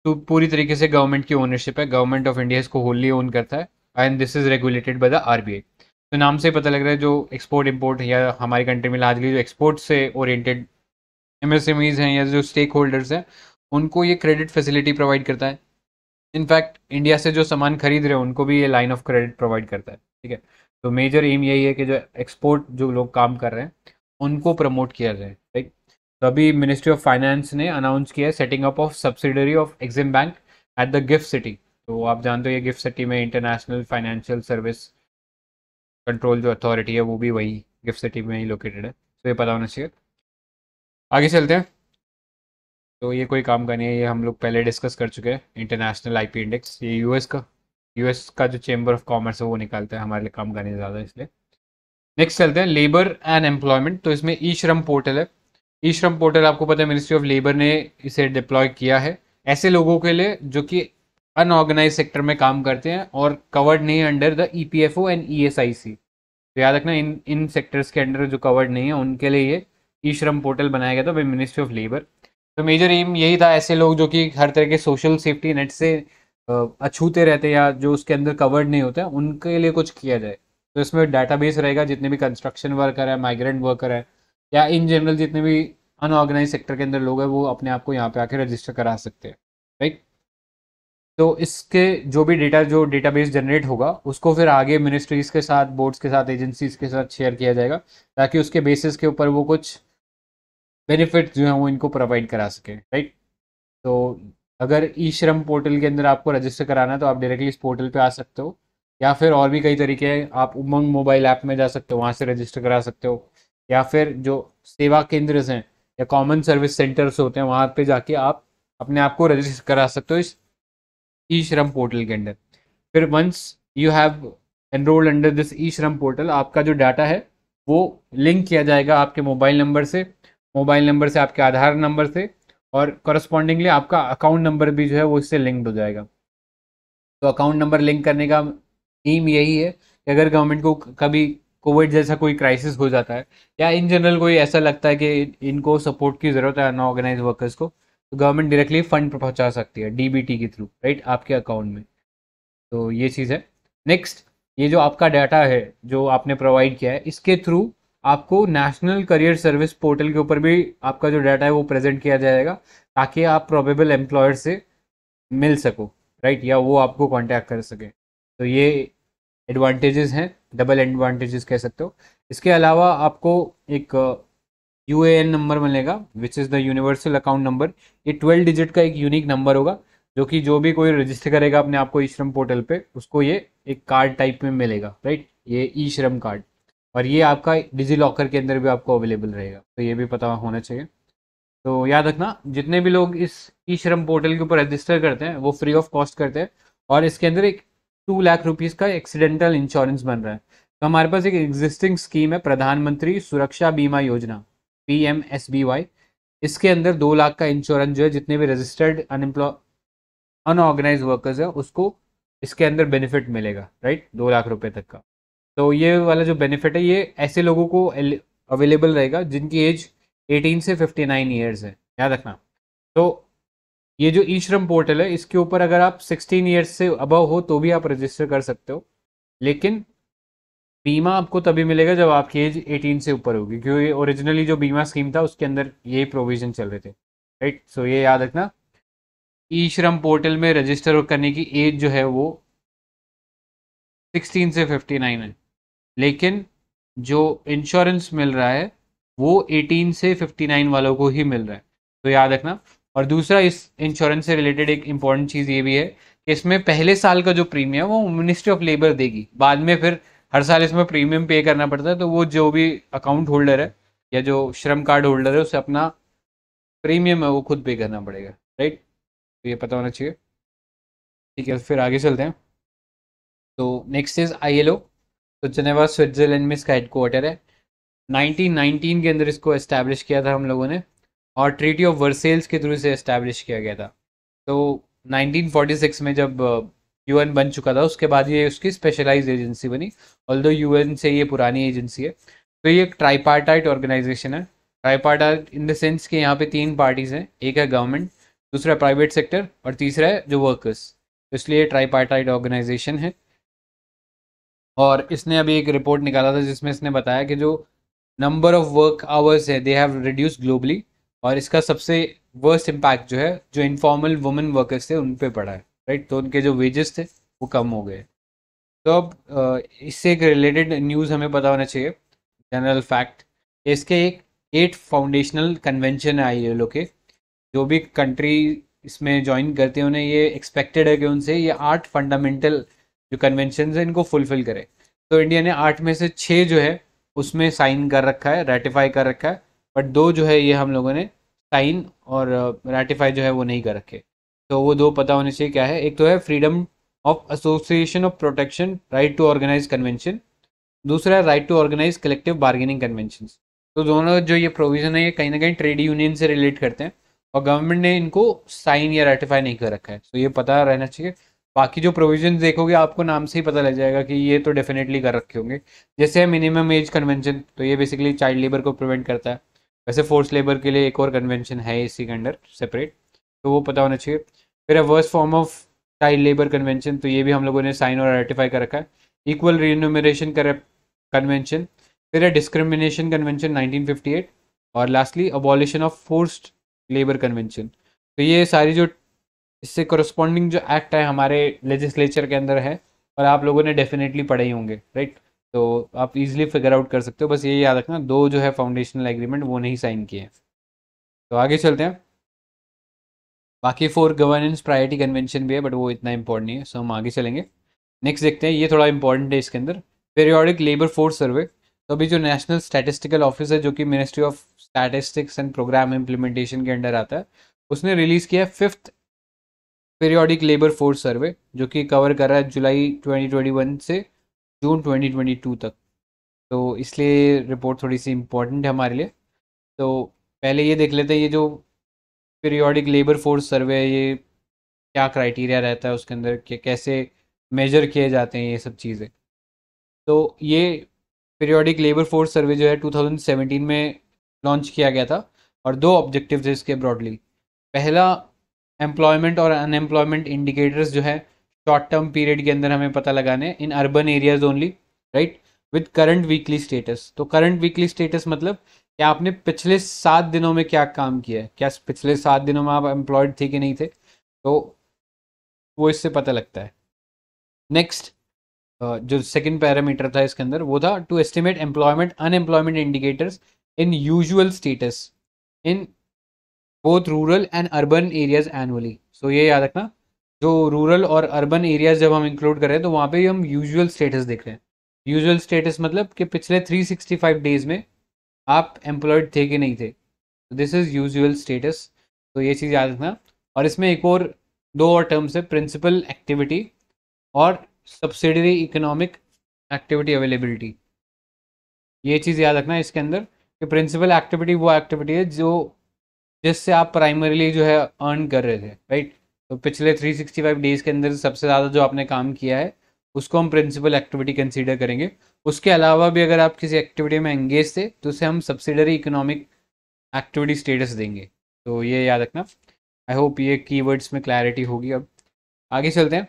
तो पूरी तरीके से गवर्नमेंट की ओनरशिप है। गवर्नमेंट ऑफ इंडिया इसको होली ओन करता है and this is regulated by the RBI. तो नाम से पता लग रहा है जो एक्सपोर्ट इंपोर्ट या हमारी कंट्री में आज के जो एक्सपोर्ट से ओरिएंटेड एमएसएमईज हैं या जो स्टेक होल्डर्स हैं उनको ये क्रेडिट फैसिलिटी प्रोवाइड करता है। इनफैक्ट इंडिया से जो सामान खरीद रहे हैं उनको भी ये लाइन ऑफ क्रेडिट प्रोवाइड करता है। ठीक है, तो मेजर एम यही है कि जो एक्सपोर्ट जो लोग काम कर रहे हैं उनको प्रमोट किया जाए। राइट, तो अभी मिनिस्ट्री ऑफ फाइनेंस ने अनाउंस किया है setting up of subsidiary of EXIM bank at the gift city. तो आप जानते हो ये गिफ्ट सिटी में इंटरनेशनल फाइनेंशियल सर्विस कंट्रोल जो अथॉरिटी है वो भी वही गिफ्ट सिटी में ही लोकेटेड है। तो ये पता होना चाहिए। आगे चलते हैं, तो ये कोई काम का नहीं है, ये हम लोग पहले डिस्कस कर चुके हैं। इंटरनेशनल आई पी इंडेक्स, ये यूएस का जो चैम्बर ऑफ कॉमर्स है वो निकालता है, हमारे लिए काम का नहीं ज़्यादा इसलिए। नेक्स्ट चलते हैं लेबर एंड एम्प्लॉयमेंट। तो इसमें ई श्रम पोर्टल है। ई श्रम पोर्टल आपको पता है मिनिस्ट्री ऑफ लेबर ने इसे डिप्लॉय किया है ऐसे लोगों के लिए जो कि अनऑर्गेनाइज सेक्टर में काम करते हैं और कवर्ड नहीं है under the EPFO and ESIC. तो याद रखना इन सेक्टर्स के अंडर जो कवर्ड नहीं है उनके लिए ये ई श्रम पोर्टल बनाया गया था बाय मिनिस्ट्री ऑफ लेबर। तो मेजर एम यही था ऐसे लोग जो कि हर तरह के सोशल सेफ्टी नेट से अछूते रहते या जो उसके अंदर कवर्ड नहीं होते उनके लिए कुछ किया जाए। तो इसमें डाटाबेस रहेगा, जितने भी कंस्ट्रक्शन वर्कर है, माइग्रेंट वर्कर है या इन जनरल जितने भी अनऑर्गेनाइज सेक्टर के अंदर लोग हैं वो अपने आप को यहाँ पे आके रजिस्टर करा सकते हैं। राइट, तो इसके जो भी डेटा जो डेटाबेस जनरेट होगा उसको फिर आगे मिनिस्ट्रीज के साथ, बोर्ड्स के साथ, एजेंसीज के साथ शेयर किया जाएगा ताकि उसके बेसिस के ऊपर वो कुछ बेनिफिट जो हैं वो इनको प्रोवाइड करा सके। राइट, तो अगर ई श्रम पोर्टल के अंदर आपको रजिस्टर कराना है तो आप डायरेक्टली इस पोर्टल पर आ सकते हो, या फिर और भी कई तरीके हैं। आप उमंग मोबाइल ऐप में जा सकते हो, वहाँ से रजिस्टर करा सकते हो, या फिर जो सेवा केंद्र हैं या कॉमन सर्विस सेंटर्स होते हैं वहाँ पे जाके आप अपने आप को रजिस्टर करा सकते हो इस ई श्रम पोर्टल के अंदर। फिर once you have enrolled under this e Shram portal, आपका जो डाटा है वो लिंक किया जाएगा आपके मोबाइल नंबर से आपके आधार नंबर से, और करस्पॉन्डिंगली आपका अकाउंट नंबर भी जो है वो इससे लिंक्ड हो जाएगा। तो अकाउंट नंबर लिंक करने का एम यही है कि अगर गवर्नमेंट को कभी कोविड जैसा कोई क्राइसिस हो जाता है या इन जनरल कोई ऐसा लगता है कि इनको सपोर्ट की ज़रूरत है अनऑर्गेनाइज वर्कर्स को, तो गवर्नमेंट डायरेक्टली फंड पहुंचा सकती है डीबीटी के थ्रू। राइट, आपके अकाउंट में। तो ये चीज़ है। नेक्स्ट, ये जो आपका डाटा है जो आपने प्रोवाइड किया है इसके थ्रू आपको नेशनल करियर सर्विस पोर्टल के ऊपर भी आपका जो डाटा है वो प्रेजेंट किया जाएगा ताकि आप प्रोबेबल एम्प्लॉयर से मिल सको। राइट, या वो आपको कॉन्टैक्ट कर सकें। तो ये एडवांटेजेस हैं, डबल एडवांटेजेस कह सकते हो। इसके अलावा आपको एक यूएएन नंबर मिलेगा which is the universal account number. ये 12 डिजिट का एक यूनिक नंबर होगा जो कि जो भी कोई रजिस्टर करेगा अपने आपको ई श्रम पोर्टल पे उसको ये एक कार्ड टाइप में मिलेगा। राइट, ये ई श्रम कार्ड, और ये आपका डिजी लॉकर के अंदर भी आपको अवेलेबल रहेगा। तो ये भी पता होना चाहिए। तो याद रखना जितने भी लोग इस ई श्रम पोर्टल के ऊपर रजिस्टर करते हैं वो फ्री ऑफ कॉस्ट करते हैं, और इसके अंदर एक 2 लाख रुपीज़ का एक्सीडेंटल इंश्योरेंस बन रहा है। तो हमारे पास एक एग्जिस्टिंग स्कीम है प्रधानमंत्री सुरक्षा बीमा योजना PMSBY। इसके अंदर 2 लाख का इंश्योरेंस जो है जितने भी रजिस्टर्ड अनऑर्गेनाइज वर्कर्स हैं उसको इसके अंदर बेनिफिट मिलेगा। राइट, 2 लाख रुपए तक का। तो ये वाला जो बेनिफिट है ये ऐसे लोगों को अवेलेबल रहेगा जिनकी एज 18 से 59 ईयर्स है, याद रखना। तो ये जो ई श्रम पोर्टल है इसके ऊपर अगर आप 16 ईयर्स से अबव हो तो भी आप रजिस्टर कर सकते हो, लेकिन बीमा आपको तभी मिलेगा जब आपकी एज 18 से ऊपर होगी, क्योंकि ओरिजिनली जो बीमा स्कीम था उसके अंदर ये प्रोविजन चल रहे थे। राइट, सो ये याद रखना ई श्रम पोर्टल में रजिस्टर करने की एज जो है वो 16 से 59 है, लेकिन जो इंश्योरेंस मिल रहा है वो 18 से 59 वालों को ही मिल रहा है। तो याद रखना। और दूसरा, इस इंश्योरेंस से रिलेटेड एक इम्पॉर्टेंट चीज़ ये भी है कि इसमें पहले साल का जो प्रीमियम वो मिनिस्ट्री ऑफ लेबर देगी, बाद में फिर हर साल इसमें प्रीमियम पे करना पड़ता है। तो वो जो भी अकाउंट होल्डर है या जो श्रम कार्ड होल्डर है उसे अपना प्रीमियम है वो खुद पे करना पड़ेगा। राइट, तो ये पता होना चाहिए। ठीक है, फिर आगे चलते हैं। तो नेक्स्ट इज ILO। तो जिनेवा स्विट्जरलैंड में इसका हेडक्वार्टर है। 1919 के अंदर इसको एस्टैब्लिश किया था हम लोगों ने और ट्रीटी ऑफ वर्सेल्स के थ्रू से एस्टैब्लिश किया गया था। तो 1946 में जब यूएन बन चुका था उसके बाद ये उसकी स्पेशलाइज्ड एजेंसी बनी, ऑल्दो यूएन से ये पुरानी एजेंसी है। तो ये एक ट्राइपार्टाइट ऑर्गेनाइजेशन है, ट्राइपार्टाइट इन द सेंस कि यहाँ पे तीन पार्टीज हैं, एक है गवर्नमेंट, दूसरा प्राइवेट सेक्टर और तीसरा है जो वर्कर्स, इसलिए ट्राइपार्टाइट ऑर्गेनाइजेशन है। और इसने अभी एक रिपोर्ट निकाला था जिसमें इसने बताया कि जो नंबर ऑफ वर्क आवर्स है दे हैव रिड्यूस ग्लोबली और इसका सबसे वर्स्ट इम्पैक्ट जो है जो इनफॉर्मल वुमेन वर्कर्स थे उन पे पड़ा है, राइट। तो उनके जो वेजेस थे वो कम हो गए। तो अब इससे एक रिलेटेड न्यूज़ हमें पता होना चाहिए, जनरल फैक्ट। इसके एक 8 फाउंडेशनल कन्वेंशन है ILO के, जो भी कंट्री इसमें ज्वाइन करते हैं उन्हें ये एक्सपेक्टेड है कि उनसे ये 8 फंडामेंटल जो कन्वेंशन है इनको फुलफिल करें। तो इंडिया ने 8 में से 6 जो है उसमें साइन कर रखा है, रेटिफाई कर रखा है, बट 2 जो है ये हम लोगों ने साइन और रेटिफाई जो है वो नहीं कर रखे। तो वो 2 पता होने चाहिए क्या है। एक तो है freedom of association of protection, right to organise convention, दूसरा है right to organise collective bargaining convention. तो दोनों जो ये प्रोविज़न है ये कहीं ना कहीं ट्रेड यूनियन से रिलेट करते हैं और गवर्नमेंट ने इनको साइन या रेटिफाई नहीं कर रखा है, तो ये पता रहना चाहिए। बाकी जो प्रोविजन देखोगे आपको नाम से ही पता लग जाएगा कि ये तो डेफिनेटली कर रखे होंगे। जैसे है मिनिमम एज कन्वेंशन, तो ये बेसिकली चाइल्ड लेबर को प्रिवेंट करता है। वैसे फोर्स लेबर के लिए एक और कन्वेंशन है इसी के अंडर सेपरेट, तो वो पता होना चाहिए। फिर worst form of child labour convention, तो ये भी हम लोगों ने साइन और रेटिफाई कर रखा है। इक्वल रिन्यूमरेशन कन्वेंशन, फिर है डिस्क्रिमिनेशन कन्वेंशन 1958 और lastly abolition of forced labour convention. तो ये सारी जो इससे कॉरस्पॉन्डिंग जो एक्ट है हमारे लेजिस्लेचर के अंदर है और आप लोगों ने डेफिनेटली पढ़े ही होंगे, राइट। तो आप इजीली फिगर आउट कर सकते हो, बस ये याद रखना 2 जो है फाउंडेशनल एग्रीमेंट वो नहीं साइन किए हैं। तो आगे चलते हैं, बाकी 4 गवर्नेंस प्रायोरिटी कन्वेंशन भी है बट वो इतना इंपॉर्टेंट नहीं है, सो हम आगे चलेंगे। नेक्स्ट देखते हैं, ये थोड़ा इंपॉर्टेंट है इसके अंदर, पीरियोडिक लेबर फोर्स सर्वे। तो अभी जो नेशनल स्टैटिस्टिकल ऑफिस है जो कि ministry of statistics and programme implementation के अंडर आता है, उसने रिलीज़ किया है 5th periodic labour force survey जो कि कवर कर रहा है जुलाई 2021 से जून 2022 तक। तो इसलिए रिपोर्ट थोड़ी सी इम्पोर्टेंट है हमारे लिए। तो पहले ये देख लेते हैं ये जो पीरियोडिक लेबर फोर्स सर्वे है ये क्या क्राइटेरिया रहता है उसके अंदर, कि कैसे मेजर किए जाते हैं ये सब चीज़ें। तो ये पीरियोडिक लेबर फोर्स सर्वे जो है 2017 में लॉन्च किया गया था और 2 ऑब्जेक्टिव्स हैं इसके ब्रॉडली। पहला एम्प्लॉयमेंट और अनएम्प्लॉयमेंट इंडिकेटर्स जो है शॉर्ट टर्म पीरियड के अंदर हमें पता लगाने in urban areas only, right, with current weekly status. तो करंट वीकली स्टेटस मतलब क्या आपने पिछले 7 दिनों में क्या काम किया है, क्या पिछले 7 दिनों में आप एम्प्लॉयड थे कि नहीं थे, तो वो इससे पता लगता है। नेक्स्ट जो सेकंड पैरामीटर था इसके अंदर वो था to estimate employment unemployment indicators in usual status in both rural and urban areas annually. So ये याद रखना, जो रूरल और अर्बन एरियाज जब हम इंक्लूड कर रहे हैं तो वहाँ पे हम यूजुअल स्टेटस देख रहे हैं। यूजुअल स्टेटस मतलब कि पिछले 365 डेज में आप एम्प्लॉयड थे कि नहीं थे, दिस इज़ यूजुअल स्टेटस, तो ये चीज़ याद रखना। और इसमें एक और 2 और टर्म्स है, प्रिंसिपल एक्टिविटी और सब्सिडरी इकोनॉमिक एक्टिविटी अवेलेबिलिटी। ये चीज़ याद रखना इसके अंदर कि प्रिंसिपल एक्टिविटी वो एक्टिविटी है जो जिससे आप प्राइमरीली जो है अर्न कर रहे थे, राइट। तो पिछले 365 डेज के अंदर सबसे ज़्यादा जो आपने काम किया है उसको हम प्रिंसिपल एक्टिविटी कंसीडर करेंगे। उसके अलावा भी अगर आप किसी एक्टिविटी में एंगेज थे तो उसे हम सब्सिडरी इकोनॉमिक एक्टिविटी स्टेटस देंगे, तो ये याद रखना। आई होप ये कीवर्ड्स में क्लैरिटी होगी। अब आगे चलते हैं,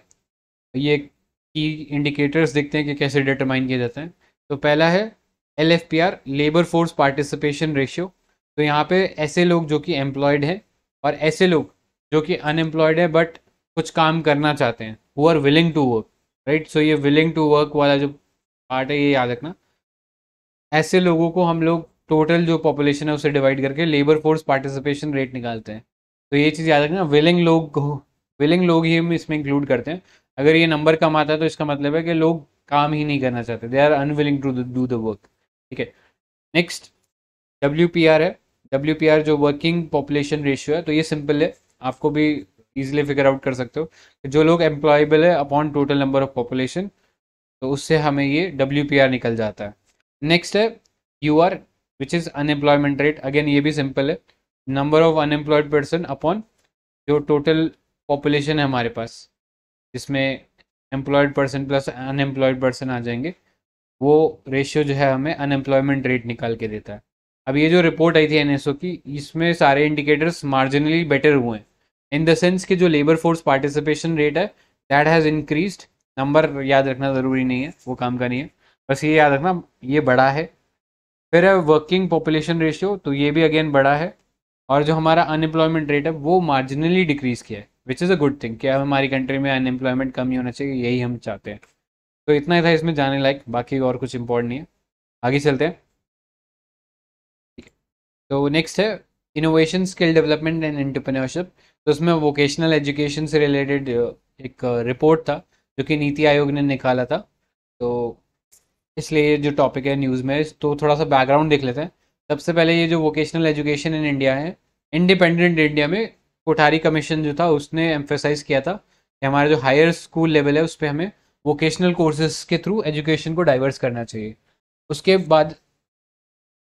ये की इंडिकेटर्स देखते हैं कि कैसे डिटरमाइन किए जाते हैं। तो पहला है LFPR labour force participation ratio. तो यहाँ पे ऐसे लोग जो कि एम्प्लॉयड हैं और ऐसे लोग जो कि अनएम्प्लॉयड है बट कुछ काम करना चाहते हैं, who are willing to work, right. So ये विलिंग टू वर्क वाला जो पार्ट है ये याद रखना, ऐसे लोगों को हम लोग टोटल जो पॉपुलेशन है उसे डिवाइड करके लेबर फोर्स पार्टिसिपेशन रेट निकालते हैं। तो ये चीज़ याद रखना, विलिंग लोग ही हम इसमें इंक्लूड करते हैं। अगर ये नंबर कम आता है तो इसका मतलब है कि लोग काम ही नहीं करना चाहते, they are unwilling to do the work, ठीक है। नेक्स्ट WPR है, WPR जो वर्किंग पॉपुलेशन रेशियो है, तो ये सिंपल है, आपको भी इजीली फिगर आउट कर सकते हो कि जो लोग एम्प्लॉयबल है upon total number of population, तो उससे हमें ये WPR निकल जाता है। नेक्स्ट है UR which is unemployment rate. Again ये भी सिंपल है, number of unemployed person upon जो टोटल पॉपुलेशन है हमारे पास, जिसमें employed person plus unemployed person आ जाएंगे, वो रेशियो जो है हमें अनएम्प्लॉयमेंट रेट निकाल के देता है। अब ये जो रिपोर्ट आई थी NSO की, इसमें सारे इंडिकेटर्स मार्जिनली बेटर हुए हैं इन द सेंस कि जो लेबर फोर्स पार्टिसिपेशन रेट है दैट हैज़ इंक्रीज्ड। नंबर याद रखना ज़रूरी नहीं है, वो काम का नहीं है, बस ये याद रखना ये बड़ा है। फिर है वर्किंग पॉपुलेशन रेशियो, तो ये भी अगेन बड़ा है, और जो हमारा अनएम्प्लॉयमेंट रेट है वो मार्जिनली डिक्रीज़ किया है which is a good thing, कि अब हमारी कंट्री में अनएम्प्लॉयमेंट कम ही होना चाहिए, यही हम चाहते हैं। तो इतना ही था इसमें जाने लायक, बाकी और कुछ इम्पोर्टेंट नहीं है। आगे चलते हैं। तो नेक्स्ट है innovation, skill development and entrepreneurship. तो उसमें वोकेशनल एजुकेशन से रिलेटेड एक रिपोर्ट था जो कि नीति आयोग ने निकाला था, तो इसलिए जो टॉपिक है न्यूज़ में, तो थोड़ा सा बैकग्राउंड देख लेते हैं। सबसे पहले ये जो वोकेशनल एजुकेशन इन इंडिया है, इंडिपेंडेंट इंडिया में कोठारी कमीशन जो था उसने एम्फेसाइज किया था कि हमारा जो हायर स्कूल लेवल है उस पर हमें वोकेशनल कोर्सेज के थ्रू एजुकेशन को डाइवर्स करना चाहिए। उसके बाद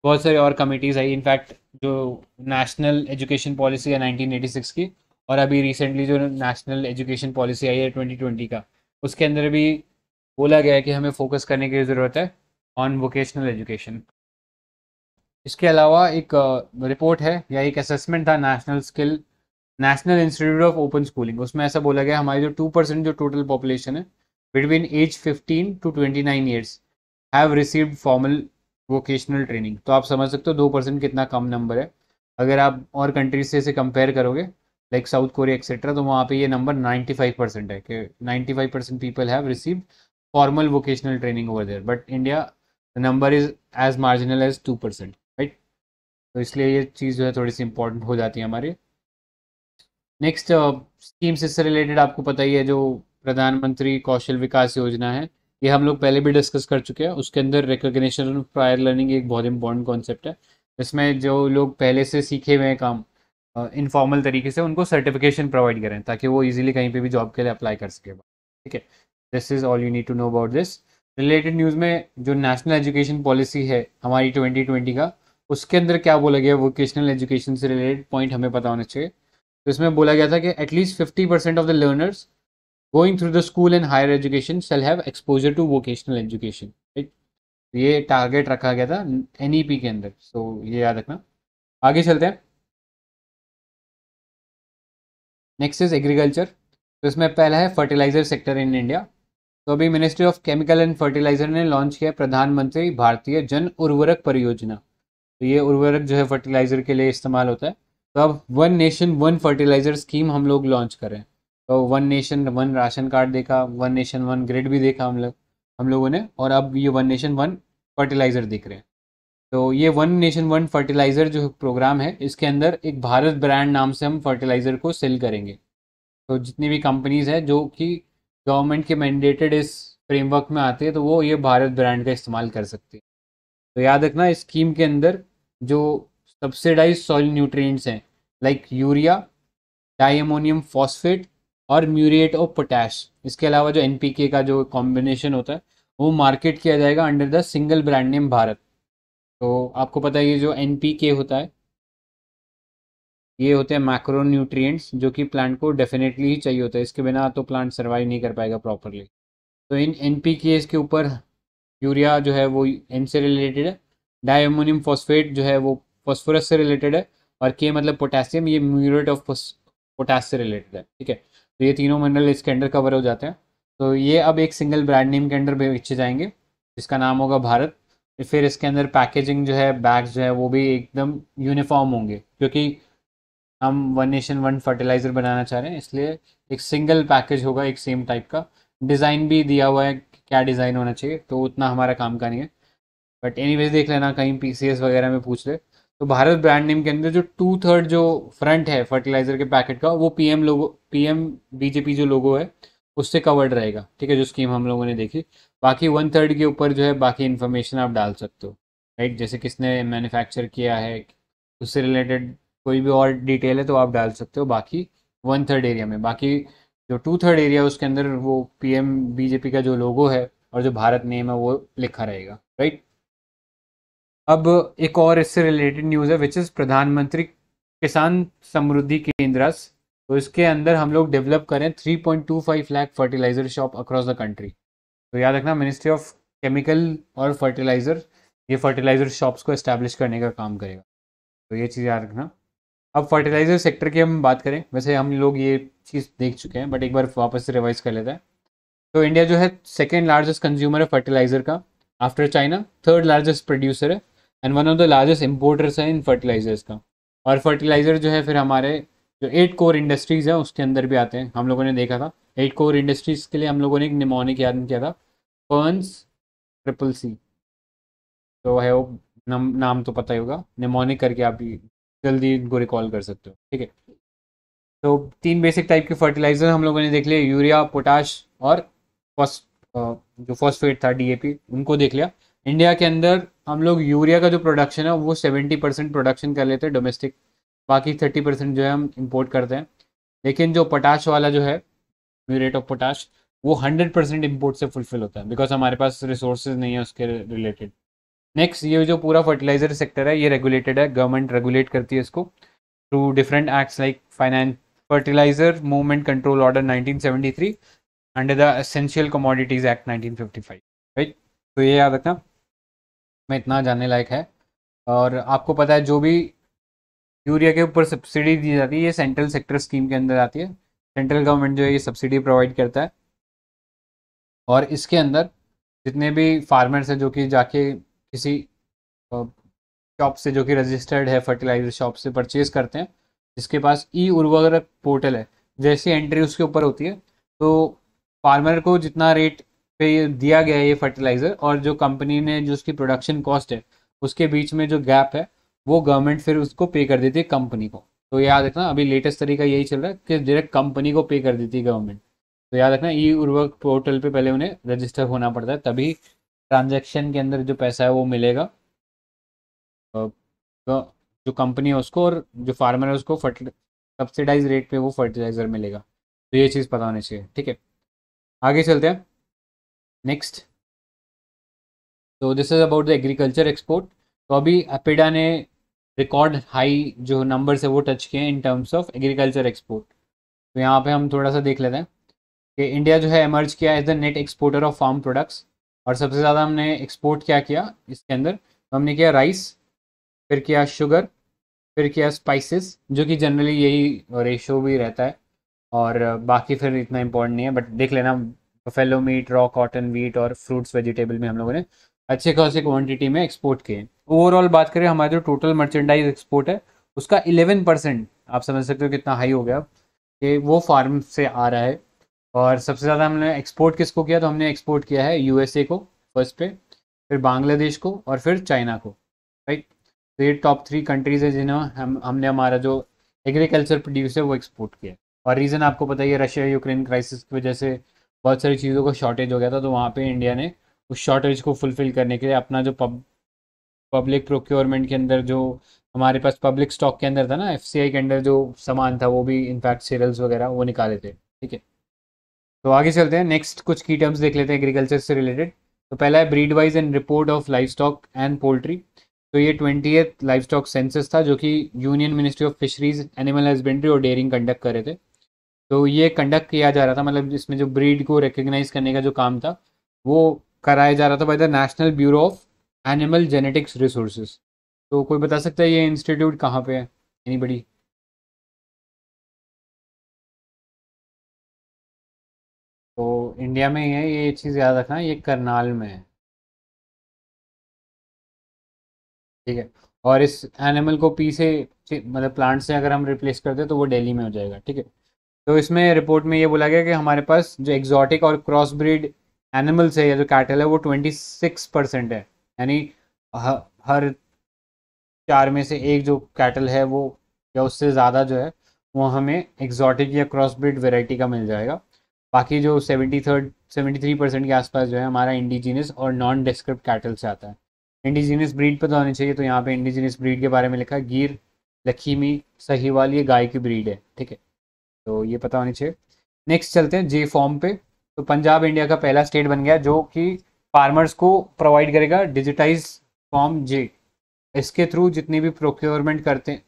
बहुत सारे और कमेटीज़ आई, इनफैक्ट जो नेशनल एजुकेशन पॉलिसी है 1986 की, और अभी रिसेंटली जो नेशनल एजुकेशन पॉलिसी आई है 2020 का, उसके अंदर भी बोला गया है कि हमें फोकस करने की ज़रूरत है ऑन वोकेशनल एजुकेशन। इसके अलावा एक रिपोर्ट है या एक असेसमेंट था national institute of open schooling, उसमें ऐसा बोला गया हमारी जो 2% जो टोटल पॉपुलेशन है between age 15 to 29 years have received formal vocational training. तो आप समझ सकते हो 2% कितना कम नंबर है। अगर आप और कंट्रीज से इसे कंपेयर करोगे लाइक साउथ कोरिया एक्सेट्रा, तो वहाँ पे ये नंबर 95% है कि 95% people have received formal vocational training over there, but India the number is as marginal as 2%, right. तो इसलिए ये चीज़ जो है थोड़ी सी इंपॉर्टेंट हो जाती है हमारे। नेक्स्ट स्कीम्स इससे रिलेटेड आपको पता ही है, जो प्रधानमंत्री कौशल विकास योजना है, ये हम लोग पहले भी डिस्कस कर चुके हैं। उसके अंदर रिकॉग्निशन ऑफ प्रायर लर्निंग एक बहुत इंपॉर्टेंट कॉन्सेप्ट है, इसमें जो लोग पहले से सीखे हुए हैं काम इनफॉर्मल तरीके से, उनको सर्टिफिकेशन प्रोवाइड करें ताकि वो इजीली कहीं पे भी जॉब के लिए अप्लाई कर सके। ठीक है, this is all you need to know about this. Related news में जो नेशनल एजुकेशन पॉलिसी है हमारी 2020 का, उसके अंदर क्या बोला गया वोकेशनल एजुकेशन से रिलेटेड पॉइंट हमें पता होना चाहिए। तो इसमें बोला गया था कि at least 50% of the learners going through the school and higher education shall have exposure to vocational education, right? ये टारगेट रखा गया था NEP के अंदर, सो ये याद रखना। आगे चलते हैं। Next is agriculture. तो इसमें पहला है फर्टिलाइजर सेक्टर इन इंडिया। तो अभी ministry of chemical and fertilizer ने लॉन्च किया प्रधानमंत्री भारतीय जन उर्वरक परियोजना। तो ये उर्वरक जो है फर्टिलाइजर के लिए इस्तेमाल होता है। तो अब one nation one fertiliser scheme हम लोग लॉन्च करें, तो one nation one ration card देखा, वन नेशन वन ग्रिड भी देखा हम लोगों ने, और अब ये वन नेशन वन फर्टिलाइज़र देख रहे हैं। तो ये वन नेशन वन फर्टिलाइज़र जो प्रोग्राम है, इसके अंदर एक भारत ब्रांड नाम से हम फर्टिलाइज़र को सेल करेंगे। तो जितनी भी कंपनीज़ है जो कि गवर्नमेंट के मैंडेटेड इस फ्रेमवर्क में आते हैं, तो वो ये भारत ब्रांड का इस्तेमाल कर सकते हैं। तो याद रखना इस स्कीम के अंदर जो सब्सिडाइज सॉइल न्यूट्रिएंट्स हैं लाइक यूरिया, डायमोनियम फॉस्फेट और म्यूरेट ऑफ पोटैश, इसके अलावा जो NPK का जो कॉम्बिनेशन होता है वो मार्केट किया जाएगा under the single brand name Bharat. तो आपको पता है ये जो NPK होता है, ये होते हैं मैक्रो न्यूट्रिएंट्स जो कि प्लांट को डेफिनेटली ही चाहिए होता है, इसके बिना तो प्लांट सर्वाइव नहीं कर पाएगा प्रॉपरली। तो इन NPKs के ऊपर यूरिया जो है वो N से रिलेटेड है, डायमोनियम फॉस्फेट जो है वो फॉस्फोरस से रिलेटेड है, और K मतलब पोटेशियम, ये म्यूरेट ऑफ पोटैश से रिलेटेड है। ठीक है, तो ये तीनों मिनरल इसके अंडर कवर हो जाते हैं। तो ये अब एक सिंगल ब्रांड नेम के अंडर बेचे जाएंगे जिसका नाम होगा भारत। फिर इसके अंदर पैकेजिंग जो है, बैग्स जो है वो भी एकदम यूनिफॉर्म होंगे, क्योंकि हम वन नेशन वन फर्टिलाइज़र बनाना चाह रहे हैं, इसलिए एक सिंगल पैकेज होगा एक सेम टाइप का। डिज़ाइन भी दिया हुआ है क्या डिज़ाइन होना चाहिए, तो उतना हमारा काम का नहीं है, बट एनीवेज देख लेना कहीं PCS वगैरह में पूछ ले। तो भारत ब्रांड नेम के अंदर जो 2/3 जो फ्रंट है फर्टिलाइज़र के पैकेट का, वो PM BJP जो लोगो है उससे कवर्ड रहेगा। ठीक है, जो स्कीम हम लोगों ने देखी, बाकी 1/3 के ऊपर जो है बाकी इन्फॉर्मेशन आप डाल सकते हो, राइट। जैसे किसने मैन्युफैक्चर किया है उससे रिलेटेड कोई भी और डिटेल है तो आप डाल सकते हो, बाकी 1/3 एरिया में। बाकी जो 2/3 एरिया उसके अंदर वो PM BJP का जो लोगो है और जो भारत नेम है वो लिखा रहेगा, राइट। अब एक और इससे रिलेटेड न्यूज़ है विच इज़ प्रधानमंत्री किसान समृद्धि केंद्रस। तो इसके अंदर हम लोग डेवलप करें 3.25 lakh fertiliser shop across the country. तो याद रखना मिनिस्ट्री ऑफ केमिकल और फर्टिलाइज़र ये फर्टिलाइज़र शॉप्स को इस्टेब्लिश करने का काम करेगा, तो ये चीज़ याद रखना। अब फर्टिलाइज़र सेक्टर की हम बात करें, वैसे हम लोग ये चीज़ देख चुके हैं बट एक बार वापस से रिवाइज कर लेता है। तो इंडिया जो है सेकेंड लार्जेस्ट कंज्यूमर है फर्टिलाइज़र का after China, third largest producer है and one of the largest importers है इन फर्टिलाइज़र्स का। और फर्टिलाइज़र जो है फिर हमारे जो 8 कोर इंडस्ट्रीज़ हैं उसके अंदर भी आते हैं। हम लोगों ने देखा था 8 कोर इंडस्ट्रीज़ के लिए हम लोगों ने एक निमोनिक याद किया था, फर्न्स ट्रिपल सी। तो आई होप नाम तो पता ही होगा, निमोनिक करके आप जल्दी इनको रिकॉल कर सकते हो, ठीक है। तो 3 बेसिक टाइप के फर्टिलाइज़र हम लोगों ने देख लिए, यूरिया, पोटाश और जो फॉस्फेट था डीएपी, उनको देख लिया। इंडिया के अंदर हम लोग यूरिया का जो प्रोडक्शन है वो 70% प्रोडक्शन कर लेते हैं डोमेस्टिक, बाकी 30% जो है हम इंपोर्ट करते हैं। लेकिन जो पोटाश वाला जो है म्यूरेट ऑफ पोटाश वो 100% इम्पोर्ट से फुलफिल होता है बिकॉज हमारे पास रिसोर्सेज नहीं है उसके रिलेटेड। नेक्स्ट, ये जो पूरा फर्टिलाइजर सेक्टर है ये रेगुलेटेड है, गवर्नमेंट रेगुलेट करती है इसको through different acts like finance fertiliser movement control order 1973 under the essential commodities act 1955, right. तो ये याद रखना, मैं इतना जानने लायक है। और आपको पता है जो भी यूरिया के ऊपर सब्सिडी दी जाती है ये सेंट्रल सेक्टर स्कीम के अंदर आती है, सेंट्रल गवर्नमेंट जो है ये सब्सिडी प्रोवाइड करता है। और इसके अंदर जितने भी फार्मर्स हैं जो कि जाके किसी शॉप से जो कि रजिस्टर्ड है फर्टिलाइजर शॉप से परचेज करते हैं, जिसके पास ई उर्वरक पोर्टल है, जैसी एंट्री उसके ऊपर होती है तो फार्मर को जितना रेट पे दिया गया है ये फर्टिलाइज़र और जो कंपनी ने जो उसकी प्रोडक्शन कॉस्ट है उसके बीच में जो गैप है वो गवर्नमेंट फिर उसको पे कर देती है कंपनी को। तो याद रखना अभी लेटेस्ट तरीका यही चल रहा है कि डायरेक्ट कंपनी को पे कर देती है गवर्नमेंट। तो याद रखना ई उर्वरक पोर्टल पे पहले उन्हें रजिस्टर होना पड़ता है, तभी ट्रांजेक्शन के अंदर जो पैसा है वो मिलेगा जो कंपनी है उसको, और जो फार्मर है उसको सब्सिडाइज रेट पे वो फर्टिलाइज़र मिलेगा। तो ये चीज़ पता होनी चाहिए, ठीक है। आगे चलते हैं नेक्स्ट। तो this is about the agriculture export. तो अभी एपिडा ने रिकॉर्ड हाई जो नंबर्स है वो टच किए हैं in terms of agriculture export. तो यहाँ पे हम थोड़ा सा देख लेते हैं कि इंडिया जो है एमर्ज किया as the net exporter of farm products. और सबसे ज़्यादा हमने एक्सपोर्ट क्या किया इसके अंदर, तो हमने किया राइस, फिर किया शुगर, फिर किया स्पाइसेस जो कि जनरली यही रेशो भी रहता है, और बाकी फिर इतना इम्पोर्टेंट नहीं है। बट देख लेना buffalo meat, raw cotton, wheat और फ्रूट्स वेजिटेबल में हम लोगों ने अच्छे खासे क्वांटिटी में एक्सपोर्ट किए। ओवरऑल बात करें हमारा जो टोटल मर्चेंडाइज एक्सपोर्ट है उसका 11% आप समझ सकते हो कितना हाई हो गया कि वो फार्म से आ रहा है। और सबसे ज़्यादा हमने एक्सपोर्ट किसको किया, तो हमने एक्सपोर्ट किया है यूएसए को फर्स्ट पे, फिर बांग्लादेश को और फिर चाइना को, राइट। तो ये टॉप 3 कंट्रीज़ है जिन्हें हमने हमारा जो एग्रीकल्चर प्रोड्यूस है वो एक्सपोर्ट किया। और रीज़न आपको पता ही है, रशिया यूक्रेन क्राइसिस की वजह से बहुत सारी चीज़ों का शॉर्टेज हो गया था, तो वहाँ पे इंडिया ने उस शॉर्टेज को फुलफ़िल करने के लिए अपना जो पब्लिक प्रोक्योरमेंट के अंदर जो हमारे पास पब्लिक स्टॉक के अंदर था ना एफसीआई के अंदर जो सामान था वो भी इनफैक्ट सीरियल्स वगैरह वो निकाले थे, ठीक है। तो आगे चलते हैं नेक्स्ट, कुछ की टर्म्स देख लेते हैं एग्रीकल्चर से रिलेटेड। तो पहला है breed wise and report of livestock and poultry. तो ये 20th लाइव स्टॉक सेंसस था जो कि union ministry of fisheries animal husbandry और डेयरिंग कंडक्ट कर रहे थे। तो ये कंडक्ट किया जा रहा था, मतलब इसमें जो ब्रीड को रिकग्नाइज करने का जो काम था वो कराया जा रहा था by the national bureau of animal genetics resources. तो कोई बता सकता है ये इंस्टीट्यूट कहाँ पे है, एनीबॉडी? तो इंडिया में ही है ये चीज़ याद रखना, ये करनाल में है, ठीक है। और इस एनिमल को पी से मतलब प्लांट से अगर हम रिप्लेस कर दें तो वो दिल्ली में हो जाएगा, ठीक है। तो इसमें रिपोर्ट में ये बोला गया कि हमारे पास जो एग्जॉटिक और क्रॉस ब्रीड एनिमल्स है या जो कैटल है वो 26% है, यानी हर 4 में से एक जो कैटल है वो या उससे ज़्यादा जो है वो हमें एग्जॉटिक या क्रॉस ब्रीड वेराइटी का मिल जाएगा। बाकी जो 73% के आसपास जो है हमारा इंडिजीनियस और नॉन डिस्क्रिप्ट कैटल से आता है। इंडिजीनियस ब्रीड पर तो होनी चाहिए, तो यहाँ पर इंडिजीनियस ब्रीड के बारे में लिखा गीर, लखीमी, सहीवाल, ये गाय की ब्रीड है, ठीक है। तो ये पता होनी चाहिए। नेक्स्ट चलते हैं जे फॉर्म पे। तो पंजाब इंडिया का पहला स्टेट बन गया जो कि फार्मर्स को प्रोवाइड करेगा डिजिटाइज फॉर्म जे। इसके थ्रू जितनी भी प्रोक्योरमेंट करते हैं,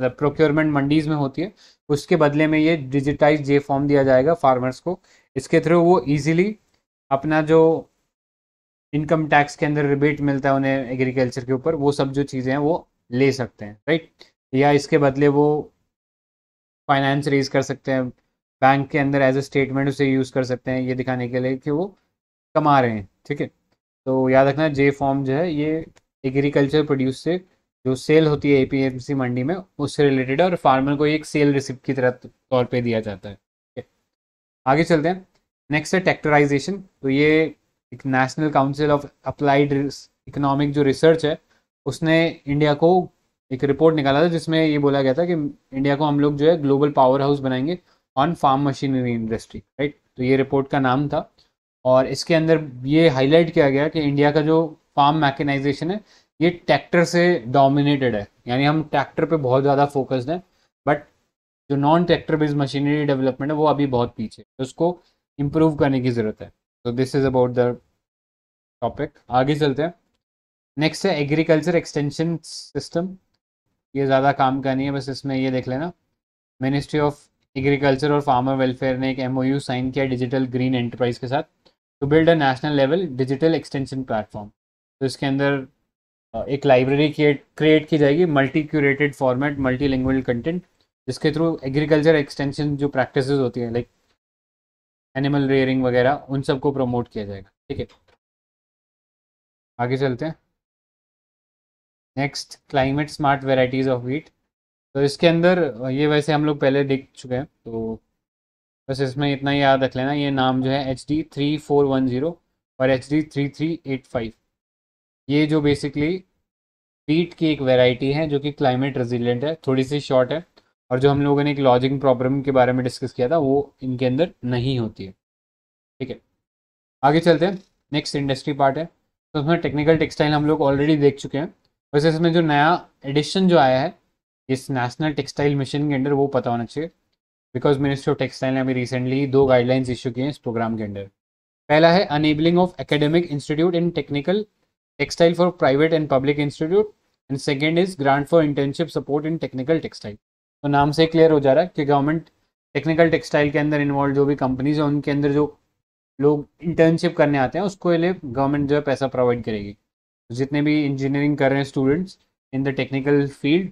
मतलब प्रोक्योरमेंट मंडीज में होती है, उसके बदले में ये डिजिटाइज जे फॉर्म दिया जाएगा फार्मर्स को। इसके थ्रू वो इजीली अपना जो इनकम टैक्स के अंदर रिबेट मिलता है उन्हें एग्रीकल्चर के ऊपर, वो सब जो चीज़ें हैं वो ले सकते हैं, राइट। या इसके बदले वो फाइनेंस रेज कर सकते हैं बैंक के अंदर, एज ए स्टेटमेंट उसे यूज़ कर सकते हैं ये दिखाने के लिए कि वो कमा रहे हैं, ठीक है। तो याद रखना जे फॉर्म जो है ये एग्रीकल्चर प्रोड्यूस से जो सेल होती है एपीएमसी मंडी में उससे रिलेटेड है, और फार्मर को एक सेल रिसिप्ट की तरह तौर पे दिया जाता है, ठीक है। आगे चलते हैं, नेक्स्ट है टेक्टराइजेशन। तो ये एक national council of applied economic जो रिसर्च है उसने इंडिया को एक रिपोर्ट निकाला था जिसमें ये बोला गया था कि इंडिया को हम लोग जो है ग्लोबल पावर हाउस बनाएंगे on farm machinery industry, right. तो ये रिपोर्ट का नाम था, और इसके अंदर ये हाईलाइट किया गया कि इंडिया का जो फार्म मैकेनाइजेशन है ये ट्रैक्टर से डोमिनेटेड है, यानी हम ट्रैक्टर पे बहुत ज़्यादा फोकस्ड हैं, बट जो non tractor based machinery development है वो अभी बहुत पीछे, तो उसको इम्प्रूव करने की ज़रूरत है। तो this is about the topic. आगे चलते हैं, नेक्स्ट है एग्रीकल्चर एक्सटेंशन सिस्टम। ये ज़्यादा काम का नहीं है, बस इसमें ये देख लेना, मिनिस्ट्री ऑफ एग्रीकल्चर और फार्मर वेलफेयर ने एक एमओयू साइन किया डिजिटल ग्रीन एंटरप्राइज के साथ to build a national level digital extension platform. तो इसके अंदर एक लाइब्रेरी क्रिएट की जाएगी multi curated format multi lingual content, जिसके थ्रू एग्रीकल्चर एक्सटेंशन जो प्रैक्टिसेस होती हैं लाइक एनिमल रेयरिंग वगैरह उन सबको प्रमोट किया जाएगा, ठीक है। आगे चलते हैं, next climate smart varieties of wheat. तो इसके अंदर ये वैसे हम लोग पहले देख चुके हैं, तो बस इसमें इतना ही याद रख लेना, ये नाम जो है HD 3410 और HD 3385, ये जो बेसिकली व्हीट की एक वेराइटी है जो कि क्लाइमेट रेजिलेंट है, थोड़ी सी शॉर्ट है, और जो हम लोगों ने एक लॉजिंग प्रॉब्लम के बारे में डिस्कस किया था वो इनके अंदर नहीं होती है, ठीक है। आगे चलते हैं, नेक्स्ट इंडस्ट्री पार्ट है। तो उसमें टेक्निकल टेक्सटाइल हम लोग ऑलरेडी देख चुके हैं, वैसे इसमें जो नया एडिशन जो आया है इस नेशनल टेक्सटाइल मिशन के अंडर वो पता होना चाहिए, बिकॉज मिनिस्ट्री ऑफ टेक्सटाइल ने अभी रिसेंटली 2 गाइडलाइंस इशू किए हैं इस प्रोग्राम के अंडर। पहला है enabling of academic institute in technical textile for private and public institute, and second is grant for internship support in technical textile. तो नाम से क्लियर हो जा रहा है कि गवर्नमेंट टेक्निकल टेक्सटाइल के अंदर इन्वॉल्व जो भी कंपनीज हैं उनके अंदर जो लोग इंटर्नशिप करने आते हैं उसको लिए गवर्नमेंट जो है पैसा प्रोवाइड करेगी। जितने भी इंजीनियरिंग कर रहे हैं students in the technical field,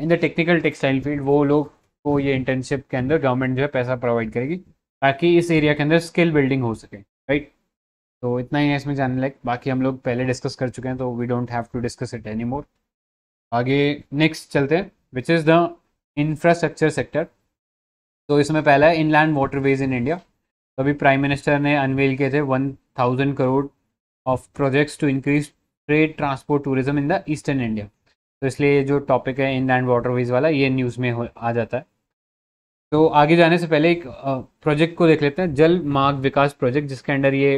in the technical textile field, वो लोग को ये इंटर्नशिप के अंदर गवर्नमेंट जो है पैसा प्रोवाइड करेगी ताकि इस एरिया के अंदर स्किल बिल्डिंग हो सके, राइट। तो इतना ही है इसमें जानने लायक, बाकी हम लोग पहले डिस्कस कर चुके हैं तो we don't have to discuss it any more. आगे नेक्स्ट चलते हैं, which is the infrastructure sector. तो इसमें पहला है इनलैंड वाटरवेज इन इंडिया। तो अभी प्राइम मिनिस्टर ने अनवेल किए थे 1000 crore of projects to increase trade transport tourism in the eastern India. तो इसलिए जो टॉपिक है इनलैंड वाटरवेज वाला ये न्यूज़ में आ जाता है। तो आगे जाने से पहले एक प्रोजेक्ट को देख लेते हैं, जल मार्ग विकास प्रोजेक्ट, जिसके अंडर ये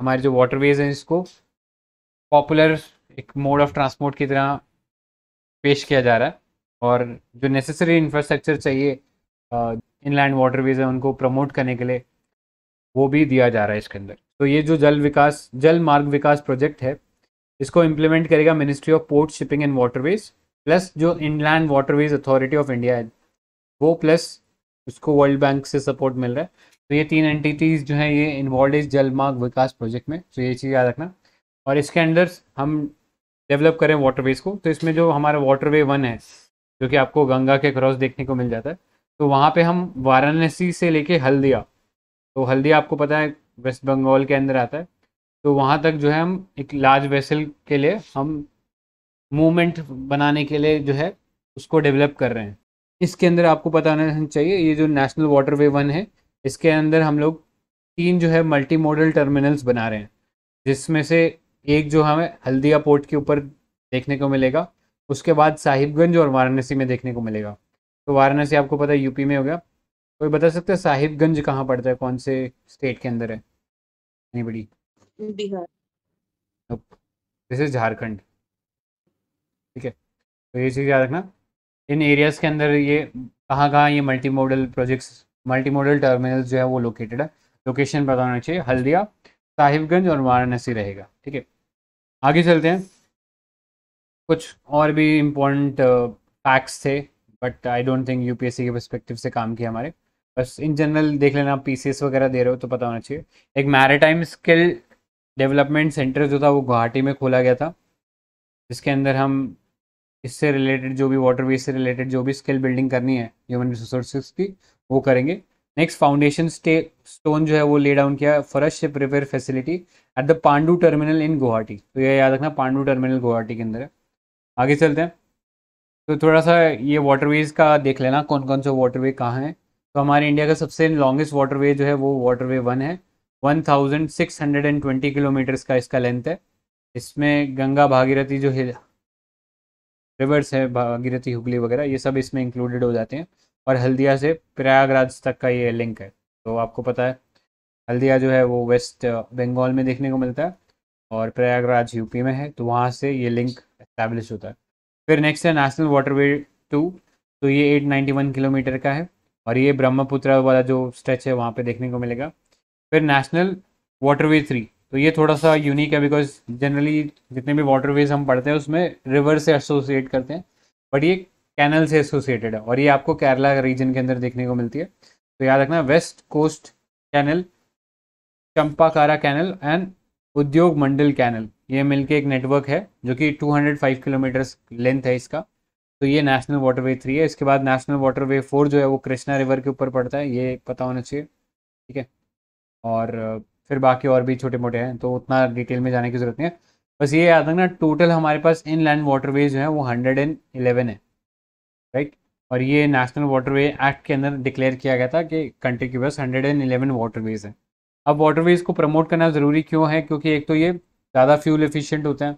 हमारे जो वाटरवेज हैं इसको पॉपुलर एक मोड ऑफ ट्रांसपोर्ट की तरह पेश किया जा रहा है, और जो नेसेसरी इंफ्रास्ट्रक्चर चाहिए इनलैंड वाटरवेज है उनको प्रमोट करने के लिए वो भी दिया जा रहा है इसके अंदर। तो ये जो जल मार्ग विकास प्रोजेक्ट है इसको इम्प्लीमेंट करेगा ministry of port shipping and waterways, plus जो inland waterways authority of India है वो, प्लस उसको वर्ल्ड बैंक से सपोर्ट मिल रहा है। तो ये 3 एंटिटीज़ जो हैं ये इन्वॉल्व है जल मार्ग विकास प्रोजेक्ट में, तो ये चीज़ याद रखना। और इसके अंदर हम डेवलप करें वाटरवेज को, तो इसमें जो हमारा वाटरवे 1 है जो कि आपको गंगा के क्रॉस देखने को मिल जाता है, तो वहाँ पर हम वाराणसी से लेके हल्दिया, तो हल्दिया आपको पता है वेस्ट बंगाल के अंदर आता है, तो वहाँ तक जो है हम एक लार्ज वेसल के लिए हम मूवमेंट बनाने के लिए जो है उसको डेवलप कर रहे हैं। इसके अंदर आपको पता होना चाहिए ये जो नेशनल वाटरवे 1 है इसके अंदर हम लोग 3 जो है मल्टी मॉडल टर्मिनल्स बना रहे हैं, जिसमें से एक जो हमें हल्दिया पोर्ट के ऊपर देखने को मिलेगा, उसके बाद साहिबगंज और वाराणसी में देखने को मिलेगा। तो वाराणसी आपको पता है यूपी में हो गया, कोई बता सकता है साहिबगंज कहाँ पड़ता है, कौन से स्टेट के अंदर है? एनीबॉडी? बिहार, जैसे झारखंड, ठीक है। तो ये चीज़ याद रखना, इन एरियाज़ के अंदर ये कहाँ कहाँ ये मल्टी मॉडल टर्मिनल्स जो है वो लोकेटेड है। लोकेशन पता होना चाहिए, हल्दिया, साहिबगंज और वाराणसी रहेगा। ठीक है, आगे चलते हैं। कुछ और भी इम्पोर्टेंट फैक्ट्स थे but I don't think UPSC के पर्सपेक्टिव से काम किया हमारे, बस इन जनरल देख लेना। पीसीएस वगैरह दे रहे हो तो पता होना चाहिए। एक मैरीटाइम स्किल डेवलपमेंट सेंटर जो था वो गुवाहाटी में खोला गया था, जिसके अंदर हम इससे रिलेटेड जो भी वाटरवे से रिलेटेड जो भी स्किल बिल्डिंग करनी है ह्यूमन रिसोर्सेज की, वो करेंगे। नेक्स्ट, फाउंडेशन स्टोन जो है वो ले डाउन किया for a ship repair facility at the Pandu terminal in Guwahati. तो ये याद रखना, पांडू टर्मिनल गुवाहाटी के अंदर है। आगे चलते हैं। तो थोड़ा सा ये वाटरवेज का देख लेना, कौन कौन सा वाटरवे कहाँ है। तो हमारे इंडिया का सबसे लॉन्गेस्ट वाटरवे जो है वो वाटरवे 1 है। 1620 किलोमीटर्स का इसका लेंथ है। इसमें गंगा, भागीरथी जो है रिवर्स है, भागीरथी, हुगली वगैरह ये सब इसमें इंक्लूडेड हो जाते हैं। और हल्दिया से प्रयागराज तक का ये लिंक है। तो आपको पता है हल्दिया जो है वो वेस्ट बंगाल में देखने को मिलता है और प्रयागराज यूपी में है, तो वहाँ से ये लिंक एस्टैब्लिश होता है। फिर नेक्स्ट है नेशनल वाटरवे 2, तो ये 891 किलोमीटर का है और ये ब्रह्मपुत्र वाला जो स्ट्रेच है वहाँ पे देखने को मिलेगा। फिर नेशनल वाटरवे 3, तो ये थोड़ा सा यूनिक है बिकॉज जनरली जितने भी वाटरवेज हम पढ़ते हैं उसमें रिवर से एसोसिएट करते हैं, बट ये कैनल से एसोसिएटेड है और ये आपको केरला रीजन के अंदर देखने को मिलती है। तो याद रखना, west coast canal, Champakara canal and Udyog Mandal canal, ये मिलके एक नेटवर्क है जो कि 205 किलोमीटर्स लेंथ है इसका। तो ये नेशनल वाटरवे 3 है। इसके बाद नेशनल वाटरवे 4 जो है वो कृष्णा रिवर के ऊपर पड़ता है, ये पता होना चाहिए। ठीक है, और फिर बाकी और भी छोटे मोटे हैं तो उतना डिटेल में जाने की जरूरत नहीं है। बस ये याद रखना, टोटल हमारे पास इनलैंड वाटरवेज जो है वो 111 है, राइट। और ये नेशनल वाटरवे एक्ट के अंदर डिक्लेयर किया गया था कि कंट्री के पास 111 वाटरवेज हैं। अब वाटरवेज को प्रमोट करना ज़रूरी क्यों है? क्योंकि एक तो ये ज़्यादा फ्यूल एफिशिएंट होते हैं,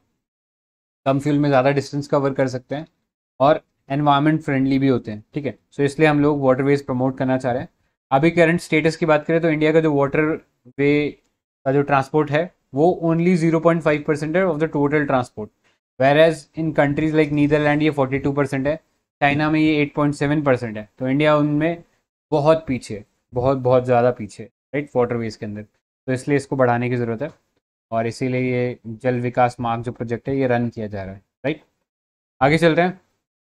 कम फ्यूल में ज़्यादा डिस्टेंस कवर कर सकते हैं और एनवायरनमेंट फ्रेंडली भी होते हैं। ठीक है, सो इसलिए हम लोग वाटरवेज प्रमोट करना चाह रहे हैं। अभी करंट स्टेटस की बात करें तो इंडिया का जो वाटरवे का जो ट्रांसपोर्ट है वो ओनली 0.5% है of the total transport, whereas in countries like Netherland ये 42% है, चाइना में ये 8.7% है। तो इंडिया उनमें बहुत पीछे, बहुत ज़्यादा पीछे, राइट, वाटरवेज के अंदर। तो इसलिए इसको बढ़ाने की ज़रूरत है और इसीलिए ये जल विकास मार्ग जो प्रोजेक्ट है ये रन किया जा रहा है, राइट। आगे चलते हैं।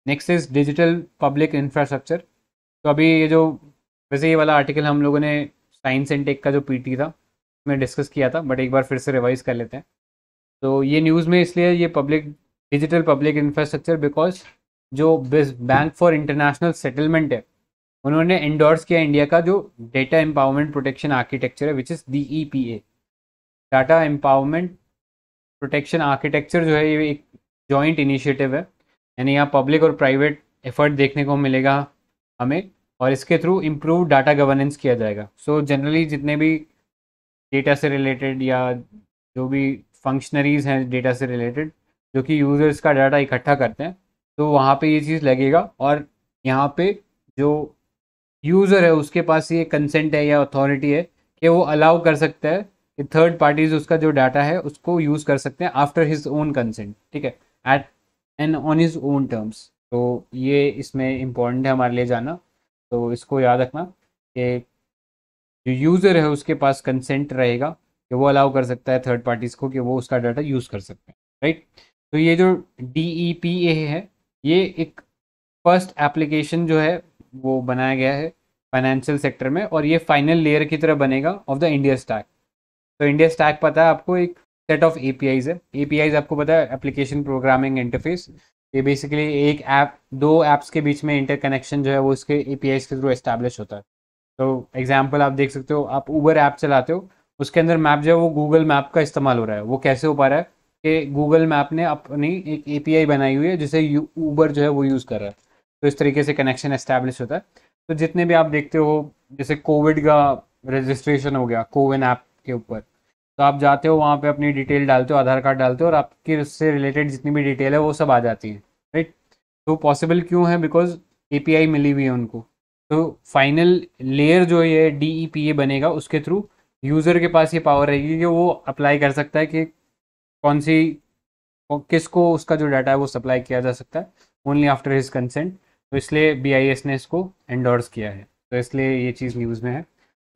Next is digital public infrastructure. तो अभी ये जो, वैसे ये वाला आर्टिकल हम लोगों ने साइंस एंड टेक का जो पीटी था उसमें डिस्कस किया था, बट एक बार फिर से रिवाइज कर लेते हैं। तो ये न्यूज़ में इसलिए ये public digital public infrastructure because जो बैंक फॉर इंटरनेशनल सेटलमेंट है उन्होंने इंडोर्स किया इंडिया का जो डेटा एम्पावरमेंट प्रोटेक्शन आर्किटेक्चर है, which is DEPA। Data empowerment protection architecture जो है ये एक जॉइंट इनिशिएटिव है, यानी यहाँ पब्लिक और प्राइवेट एफर्ट देखने को मिलेगा हमें और इसके थ्रू इम्प्रूव डाटा गवर्नेंस किया जाएगा। सो जनरली जितने भी डेटा से रिलेटेड या जो भी फंक्शनरीज हैं डेटा से रिलेटेड जो कि यूज़र्स का डाटा इकट्ठा करते हैं, तो वहाँ पे ये चीज़ लगेगा और यहाँ पे जो यूज़र है उसके पास ये कंसेंट है या अथॉरिटी है कि वो अलाउ कर सकता है कि थर्ड पार्टीज उसका जो डाटा है उसको यूज़ कर सकते हैं आफ्टर हिज ओन कंसेंट, ठीक है, at and on his own terms. तो ये इसमें इम्पोर्टेंट है हमारे लिए जाना, तो इसको याद रखना कि जो यूज़र है उसके पास कंसेंट रहेगा कि वो अलाउ कर सकता है थर्ड पार्टीज़ को कि वो उसका डाटा यूज़ कर सकते हैं, राइट। तो ये जो DEPA है ये एक फर्स्ट एप्लीकेशन जो है वो बनाया गया है फाइनेंशियल सेक्टर में और ये फाइनल लेयर की तरह बनेगा ऑफ द इंडिया स्टैक। तो इंडिया स्टैक पता है आपको, एक सेट ऑफ APIs है। APIs आपको पता है, एप्लीकेशन प्रोग्रामिंग इंटरफेस। ये बेसिकली एक ऐप दो ऐप्स के बीच में इंटरकनेक्शन जो है वो इसके APIs के थ्रू एस्टैब्लिश होता है। तो एग्जाम्पल आप देख सकते हो, आप ऊबर ऐप चलाते हो, उसके अंदर मैप जो है वो गूगल मैप का इस्तेमाल हो रहा है। वो कैसे हो पा रहा है कि गूगल मैप ने अपनी एक API बनाई हुई है जिसे ऊबर जो है वो यूज़ कर रहा है। तो इस तरीके से कनेक्शन एस्टैब्लिश होता है। तो जितने भी आप देखते हो, जैसे कोविड का रजिस्ट्रेशन हो गया कोविन ऐप के ऊपर, तो आप जाते हो वहाँ पे अपनी डिटेल डालते हो, आधार कार्ड डालते हो और आपकी उससे रिलेटेड जितनी भी डिटेल है वो सब आ जाती है, राइट। तो पॉसिबल क्यों है? बिकॉज API मिली हुई है उनको। तो फाइनल लेयर जो ये DEPA बनेगा उसके थ्रू यूज़र के पास ये पावर रहेगी कि वो अप्लाई कर सकता है कि कौन सी किसको उसका जो डाटा है वो सप्लाई किया जा सकता है ओनली आफ्टर हिज कंसेंट। तो इसलिए BIS ने इसको एंडोर्स किया है। तो इसलिए ये चीज़ न्यूज़ में है।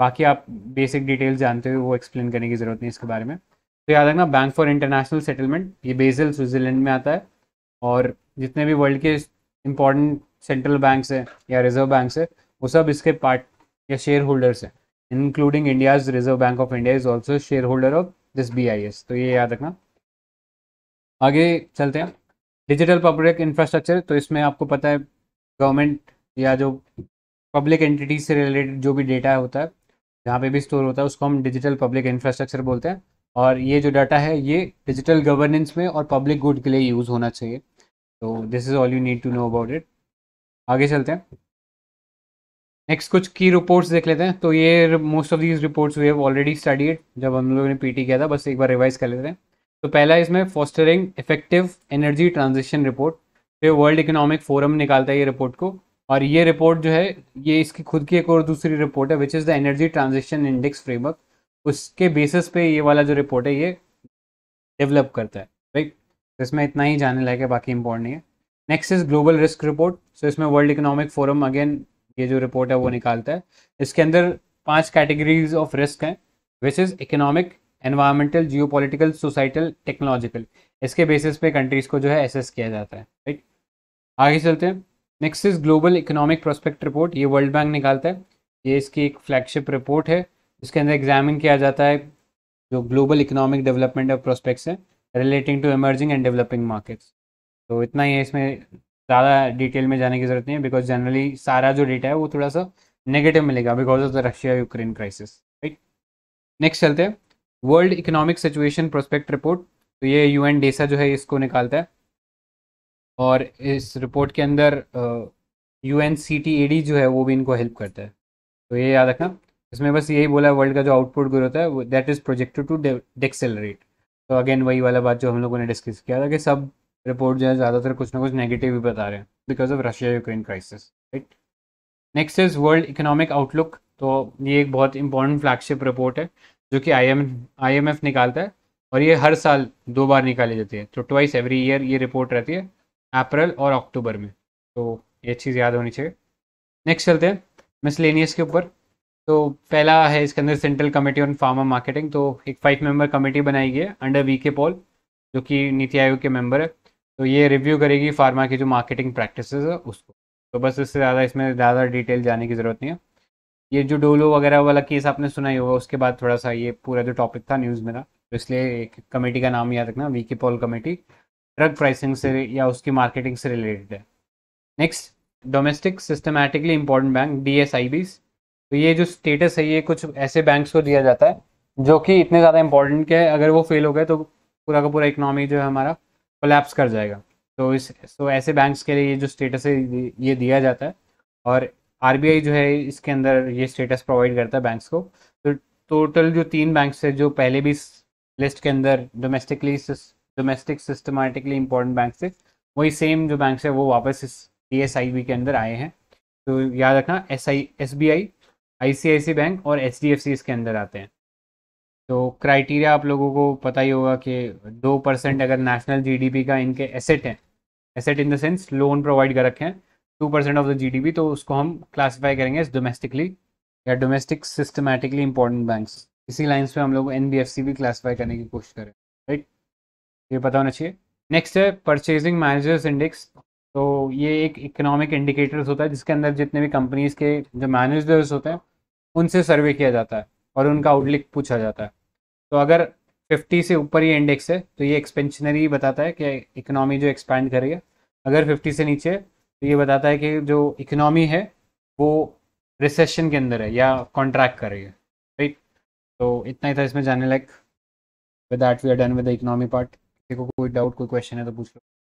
बाकी आप बेसिक डिटेल्स जानते हो, वो एक्सप्लेन करने की ज़रूरत नहीं इसके बारे में। तो याद रखना बैंक फॉर इंटरनेशनल सेटलमेंट, ये बेसल स्विट्ज़रलैंड में आता है, और जितने भी वर्ल्ड के इंपॉर्टेंट सेंट्रल बैंक्स हैं या रिजर्व बैंक्स हैं वो सब इसके पार्ट या शेयर होल्डर्स हैं, including India's reserve bank of India is also share holder of this BIS। तो ये याद रखना। आगे चलते हैं, डिजिटल पब्लिक इंफ्रास्ट्रक्चर। तो इसमें आपको पता है गवर्नमेंट या जो पब्लिक एंटिटीज से रिलेटेड जो भी डेटा होता है जहाँ पे भी स्टोर होता है उसको हम डिजिटल पब्लिक इंफ्रास्ट्रक्चर बोलते हैं, और ये जो डाटा है ये डिजिटल गवर्नेंस में और पब्लिक गुड के लिए यूज़ होना चाहिए। तो this is all you need to know about it. आगे चलते हैं, नेक्स्ट कुछ की रिपोर्ट्स देख लेते हैं। तो ये most of these reports we have already studied जब हम लोगों ने PT किया था, बस एक बार रिवाइज कर लेते हैं। तो पहला इसमें fostering effective energy transition report, फिर वर्ल्ड इकोनॉमिक फोरम निकालता है ये रिपोर्ट को, और ये रिपोर्ट जो है ये इसकी खुद की एक और दूसरी रिपोर्ट है which is the energy transition index framework, उसके बेसिस पे ये वाला जो रिपोर्ट है ये डेवलप करता है, राइट। तो इसमें इतना ही जानने लायक है, बाकी इम्पोर्टेंट नहीं है। Next is global risk report. So इसमें वर्ल्ड इकोनॉमिक फोरम अगेन ये जो रिपोर्ट है वो निकालता है, इसके अंदर 5 कैटेगरीज ऑफ रिस्क हैं which is economic, environmental, geopolitical, societal, technological. इसके बेसिस पे कंट्रीज़ को जो है एसेस किया जाता है, राइट। आगे चलते हैं, next is global economic prospect report, ये वर्ल्ड बैंक निकालता है, ये इसकी एक फ्लैगशिप रिपोर्ट है जिसके अंदर एग्जामिन किया जाता है जो ग्लोबल इकोनॉमिक डेवलपमेंट और प्रोस्पेक्ट्स हैं relating to emerging and developing markets. तो इतना ही है, इसमें ज़्यादा डिटेल में जाने की ज़रूरत नहीं है बिकॉज जनरली सारा जो डेटा है वो थोड़ा सा नेगेटिव मिलेगा because of the Russia Ukraine crisis, right. Next चलते हैं, world economic situation prospect report. तो ये UN DESA जो है इसको निकालता है, और इस रिपोर्ट के अंदर UNCTAD जो है वो भी इनको हेल्प करता है। तो ये याद रखना, इसमें बस यही बोला है वर्ल्ड का जो आउटपुट ग्रोथ होता है that is projected to decelerate. तो अगेन वही वाला बात जो हम लोगों ने डिस्कस किया था कि सब रिपोर्ट जो है ज़्यादातर कुछ ना कुछ नेगेटिव भी बता रहे हैं because of Russia Ukraine crisis, right. Next is world economic outlook. तो ये एक बहुत इंपॉर्टेंट फ्लैगशिप रिपोर्ट है जो कि IMF निकालता है, और ये हर साल 2 बार निकाली जाती है, तो ट्वाइस एवरी ईयर ये रिपोर्ट रहती है अप्रैल और अक्टूबर में। तो ये चीज़ याद होनी चाहिए। नेक्स्ट चलते हैं मिसलेनियस के ऊपर। तो पहला है इसके अंदर central committee on pharma marketing. तो एक 5 मेंबर कमेटी बनाई गई है अंडर VK पॉल जो कि नीति आयोग के मेंबर है। तो ये रिव्यू करेगी फार्मा की जो मार्केटिंग प्रैक्टिसेस है उसको। तो बस इससे ज़्यादा इसमें ज़्यादा डिटेल जाने की ज़रूरत नहीं है। ये जो डोलो वगैरह वाला केस आपने सुना ही होगा, उसके बाद थोड़ा सा ये पूरा जो टॉपिक था न्यूज़ में था, तो इसलिए एक कमेटी का नाम याद रखना, VK Paul committee, drug pricing से या उसकी मार्केटिंग से रिलेटेड है। Next, domestic systematically important bank DSIBs। तो ये जो स्टेटस है ये कुछ ऐसे बैंक्स को दिया जाता है जो कि इतने ज़्यादा इंपॉर्टेंट है, अगर वो फेल हो गए तो पूरा का पूरा इकोनॉमी जो है हमारा कोलैप्स कर जाएगा। तो ऐसे बैंक्स के लिए ये जो स्टेटस है ये दिया जाता है, और RBI जो है इसके अंदर ये स्टेटस प्रोवाइड करता है बैंक्स को। तो टोटल जो 3 बैंक्स है जो पहले भी लिस्ट के अंदर डोमेस्टिक सिस्टमैटिकली इंपॉर्टेंट बैंक थे, वही सेम जो बैंक्स है वो वापस इस DSIB के अंदर आए हैं। तो याद रखना SBI, ICICI बैंक और HDFC इसके अंदर आते हैं। तो क्राइटेरिया आप लोगों को पता ही होगा कि 2% अगर नेशनल GDP का इनके एसेट हैं, asset in the sense loan provide कर रखे हैं 2% ऑफ द GDP, तो उसको हम क्लासीफाई करेंगे एज डोमेस्टिकली या डोमेस्टिक सिस्टमैटिकली इंपॉर्टेंट बैंक्स। इसी लाइन्स पे हम लोग NBFC भी क्लासीफाई करने की कोशिश करें, राइट, ये पता होना चाहिए। नेक्स्ट है परचेजिंग मैनेजर्स इंडेक्स। तो ये एक इकोनॉमिक इंडिकेटर्स होता है जिसके अंदर जितने भी कंपनीज़ के जो मैनेजर्स होते हैं उनसे सर्वे किया जाता है और उनका आउटलुक पूछा जाता है। तो अगर 50 से ऊपर ये इंडेक्स है तो ये एक्सपेंशनरी बताता है कि इकोनॉमी जो एक्सपैंड कर रही है, अगर 50 से नीचे है तो ये बताता है कि जो इकोनॉमी है वो रिसेशन के अंदर है या कॉन्ट्रैक्ट कर रही है, राइट। तो इतना ही था इसमें जानने लायक। With that we are done with the economy part. किसी को कोई डाउट कोई क्वेश्चन है तो पूछ लो।